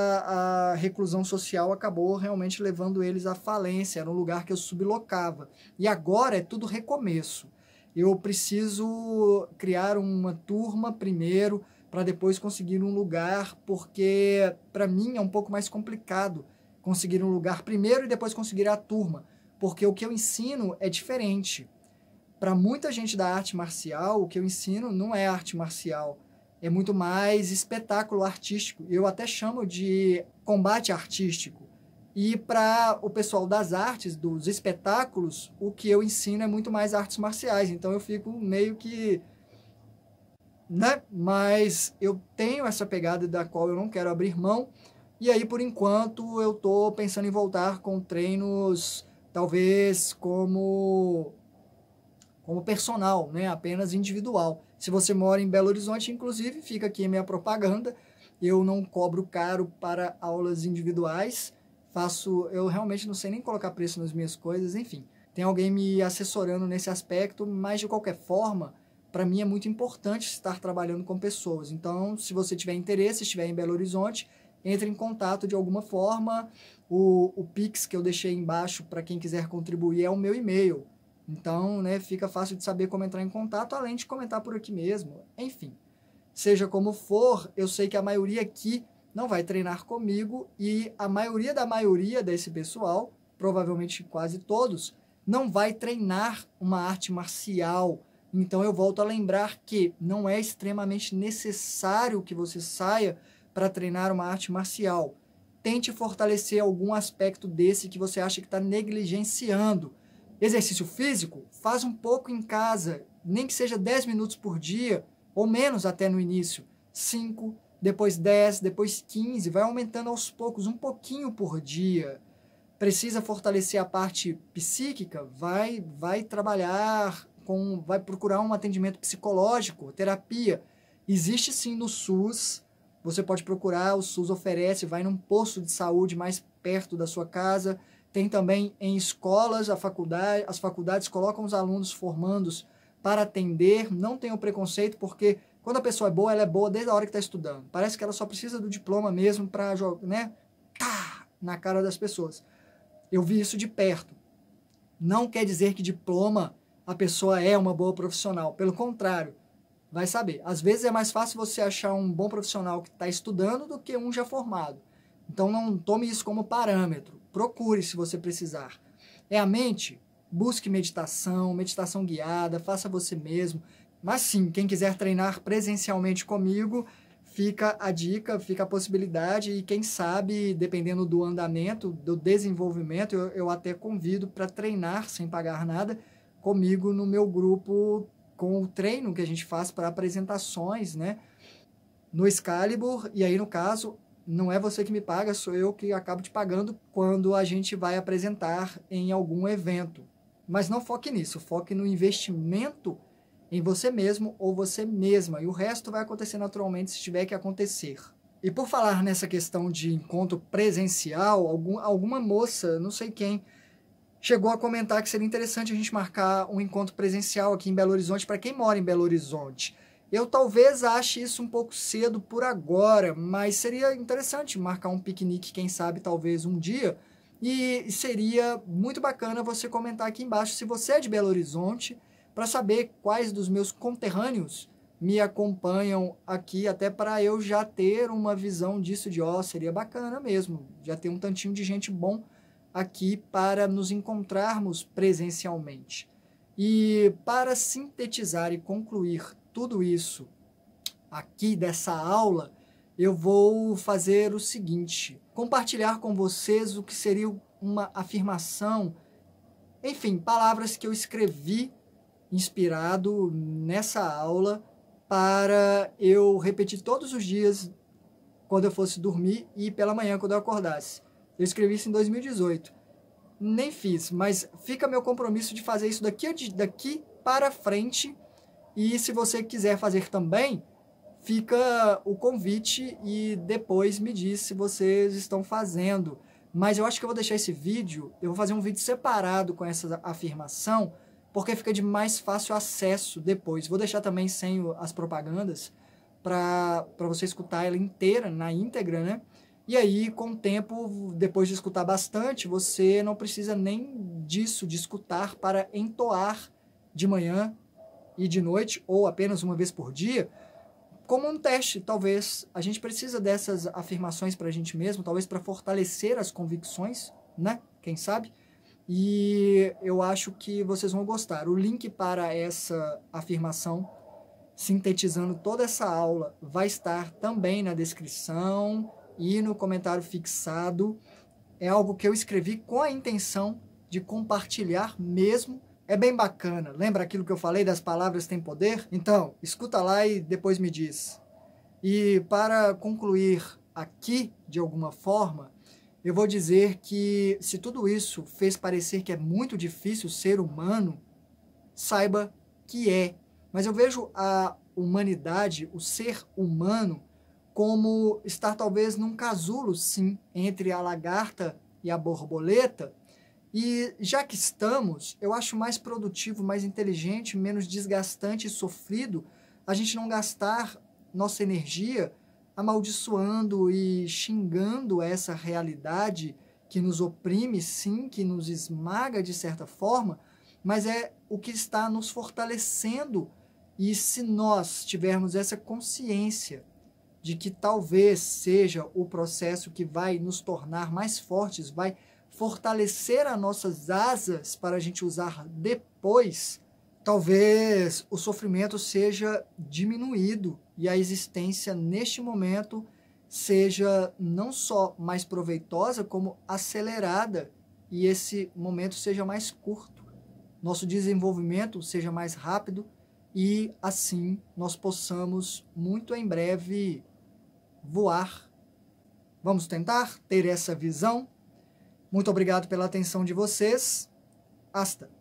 a reclusão social acabou realmente levando eles à falência, era um lugar que eu sublocava. E agora é tudo recomeço. Eu preciso criar uma turma primeiro, para depois conseguir um lugar, porque para mim é um pouco mais complicado conseguir um lugar primeiro e depois conseguir a turma, porque o que eu ensino é diferente. Para muita gente da arte marcial, o que eu ensino não é arte marcial, é muito mais espetáculo artístico. Eu até chamo de combate artístico. E para o pessoal das artes, dos espetáculos, o que eu ensino é muito mais artes marciais. Então eu fico meio que... né? Mas eu tenho essa pegada da qual eu não quero abrir mão. E aí, por enquanto, eu estou pensando em voltar com treinos, talvez como... como personal, né? Apenas individual. Se você mora em Belo Horizonte, inclusive, fica aqui a minha propaganda. Eu não cobro caro para aulas individuais. Faço, eu realmente não sei nem colocar preço nas minhas coisas, enfim. Tem alguém me assessorando nesse aspecto, mas de qualquer forma, para mim é muito importante estar trabalhando com pessoas. Então, se você tiver interesse, estiver em Belo Horizonte, entre em contato de alguma forma. O, o Pix que eu deixei embaixo para quem quiser contribuir é o meu e-mail. Então, né, fica fácil de saber como entrar em contato, além de comentar por aqui mesmo. Enfim, seja como for, eu sei que a maioria aqui não vai treinar comigo e a maioria da maioria desse pessoal, provavelmente quase todos, não vai treinar uma arte marcial. Então, eu volto a lembrar que não é extremamente necessário que você saia para treinar uma arte marcial. Tente fortalecer algum aspecto desse que você acha que está negligenciando. Exercício físico, faz um pouco em casa, nem que seja dez minutos por dia, ou menos até no início, cinco, depois dez, depois quinze, vai aumentando aos poucos, um pouquinho por dia. Precisa fortalecer a parte psíquica, vai, vai trabalhar, com, vai procurar um atendimento psicológico, terapia. Existe sim no SUS, você pode procurar, o SUS oferece, vai num posto de saúde mais perto da sua casa. Tem também em escolas, a faculdade, as faculdades colocam os alunos formandos para atender. Não tem o preconceito, porque quando a pessoa é boa, ela é boa desde a hora que está estudando. Parece que ela só precisa do diploma mesmo para jogar, né? Tá, na cara das pessoas. Eu vi isso de perto. Não quer dizer que diploma a pessoa é uma boa profissional. Pelo contrário, vai saber. Às vezes é mais fácil você achar um bom profissional que está estudando do que um já formado. Então não tome isso como parâmetro. Procure se você precisar. É a mente? Busque meditação, meditação guiada, faça você mesmo. Mas sim, quem quiser treinar presencialmente comigo, fica a dica, fica a possibilidade. E quem sabe, dependendo do andamento, do desenvolvimento, eu, eu até convido para treinar sem pagar nada comigo no meu grupo, com o treino que a gente faz para apresentações, né? No Excalibur, e aí no caso... não é você que me paga, sou eu que acabo te pagando quando a gente vai apresentar em algum evento. Mas não foque nisso, foque no investimento em você mesmo ou você mesma. E o resto vai acontecer naturalmente se tiver que acontecer. E por falar nessa questão de encontro presencial, algum, alguma moça, não sei quem, chegou a comentar que seria interessante a gente marcar um encontro presencial aqui em Belo Horizonte para quem mora em Belo Horizonte. Eu talvez ache isso um pouco cedo por agora, mas seria interessante marcar um piquenique, quem sabe, talvez um dia. E seria muito bacana você comentar aqui embaixo se você é de Belo Horizonte, para saber quais dos meus conterrâneos me acompanham aqui, até para eu já ter uma visão disso de, ó, seria bacana mesmo, já ter um tantinho de gente bom aqui para nos encontrarmos presencialmente. E para sintetizar e concluir tudo isso aqui dessa aula, eu vou fazer o seguinte, compartilhar com vocês o que seria uma afirmação, enfim, palavras que eu escrevi inspirado nessa aula para eu repetir todos os dias quando eu fosse dormir e pela manhã quando eu acordasse. Eu escrevi isso em dois mil e dezoito. Nem fiz, mas fica meu compromisso de fazer isso daqui, daqui para frente. E se você quiser fazer também, fica o convite e depois me diz se vocês estão fazendo. Mas eu acho que eu vou deixar esse vídeo, eu vou fazer um vídeo separado com essa afirmação, porque fica de mais fácil acesso depois. Vou deixar também sem as propagandas, para você escutar ela inteira, na íntegra, né? E aí, com o tempo, depois de escutar bastante, você não precisa nem disso, de escutar para entoar de manhã e de noite, ou apenas uma vez por dia, como um teste, talvez. A gente precisa dessas afirmações para a gente mesmo, talvez para fortalecer as convicções, né? Quem sabe? E eu acho que vocês vão gostar. O link para essa afirmação, sintetizando toda essa aula, vai estar também na descrição e no comentário fixado. É algo que eu escrevi com a intenção de compartilhar mesmo. É bem bacana. Lembra aquilo que eu falei das palavras têm poder? Então, escuta lá e depois me diz. E para concluir aqui, de alguma forma, eu vou dizer que se tudo isso fez parecer que é muito difícil ser humano, saiba que é. Mas eu vejo a humanidade, o ser humano, como estar talvez num casulo, sim, entre a lagarta e a borboleta. E já que estamos, eu acho mais produtivo, mais inteligente, menos desgastante e sofrido a gente não gastar nossa energia amaldiçoando e xingando essa realidade que nos oprime, sim, que nos esmaga de certa forma, mas é o que está nos fortalecendo. E se nós tivermos essa consciência de que talvez seja o processo que vai nos tornar mais fortes, vai fortalecer as nossas asas para a gente usar depois, talvez o sofrimento seja diminuído e a existência neste momento seja não só mais proveitosa, como acelerada, e esse momento seja mais curto, nosso desenvolvimento seja mais rápido e assim nós possamos muito em breve voar. Vamos tentar ter essa visão? Muito obrigado pela atenção de vocês. Hasta!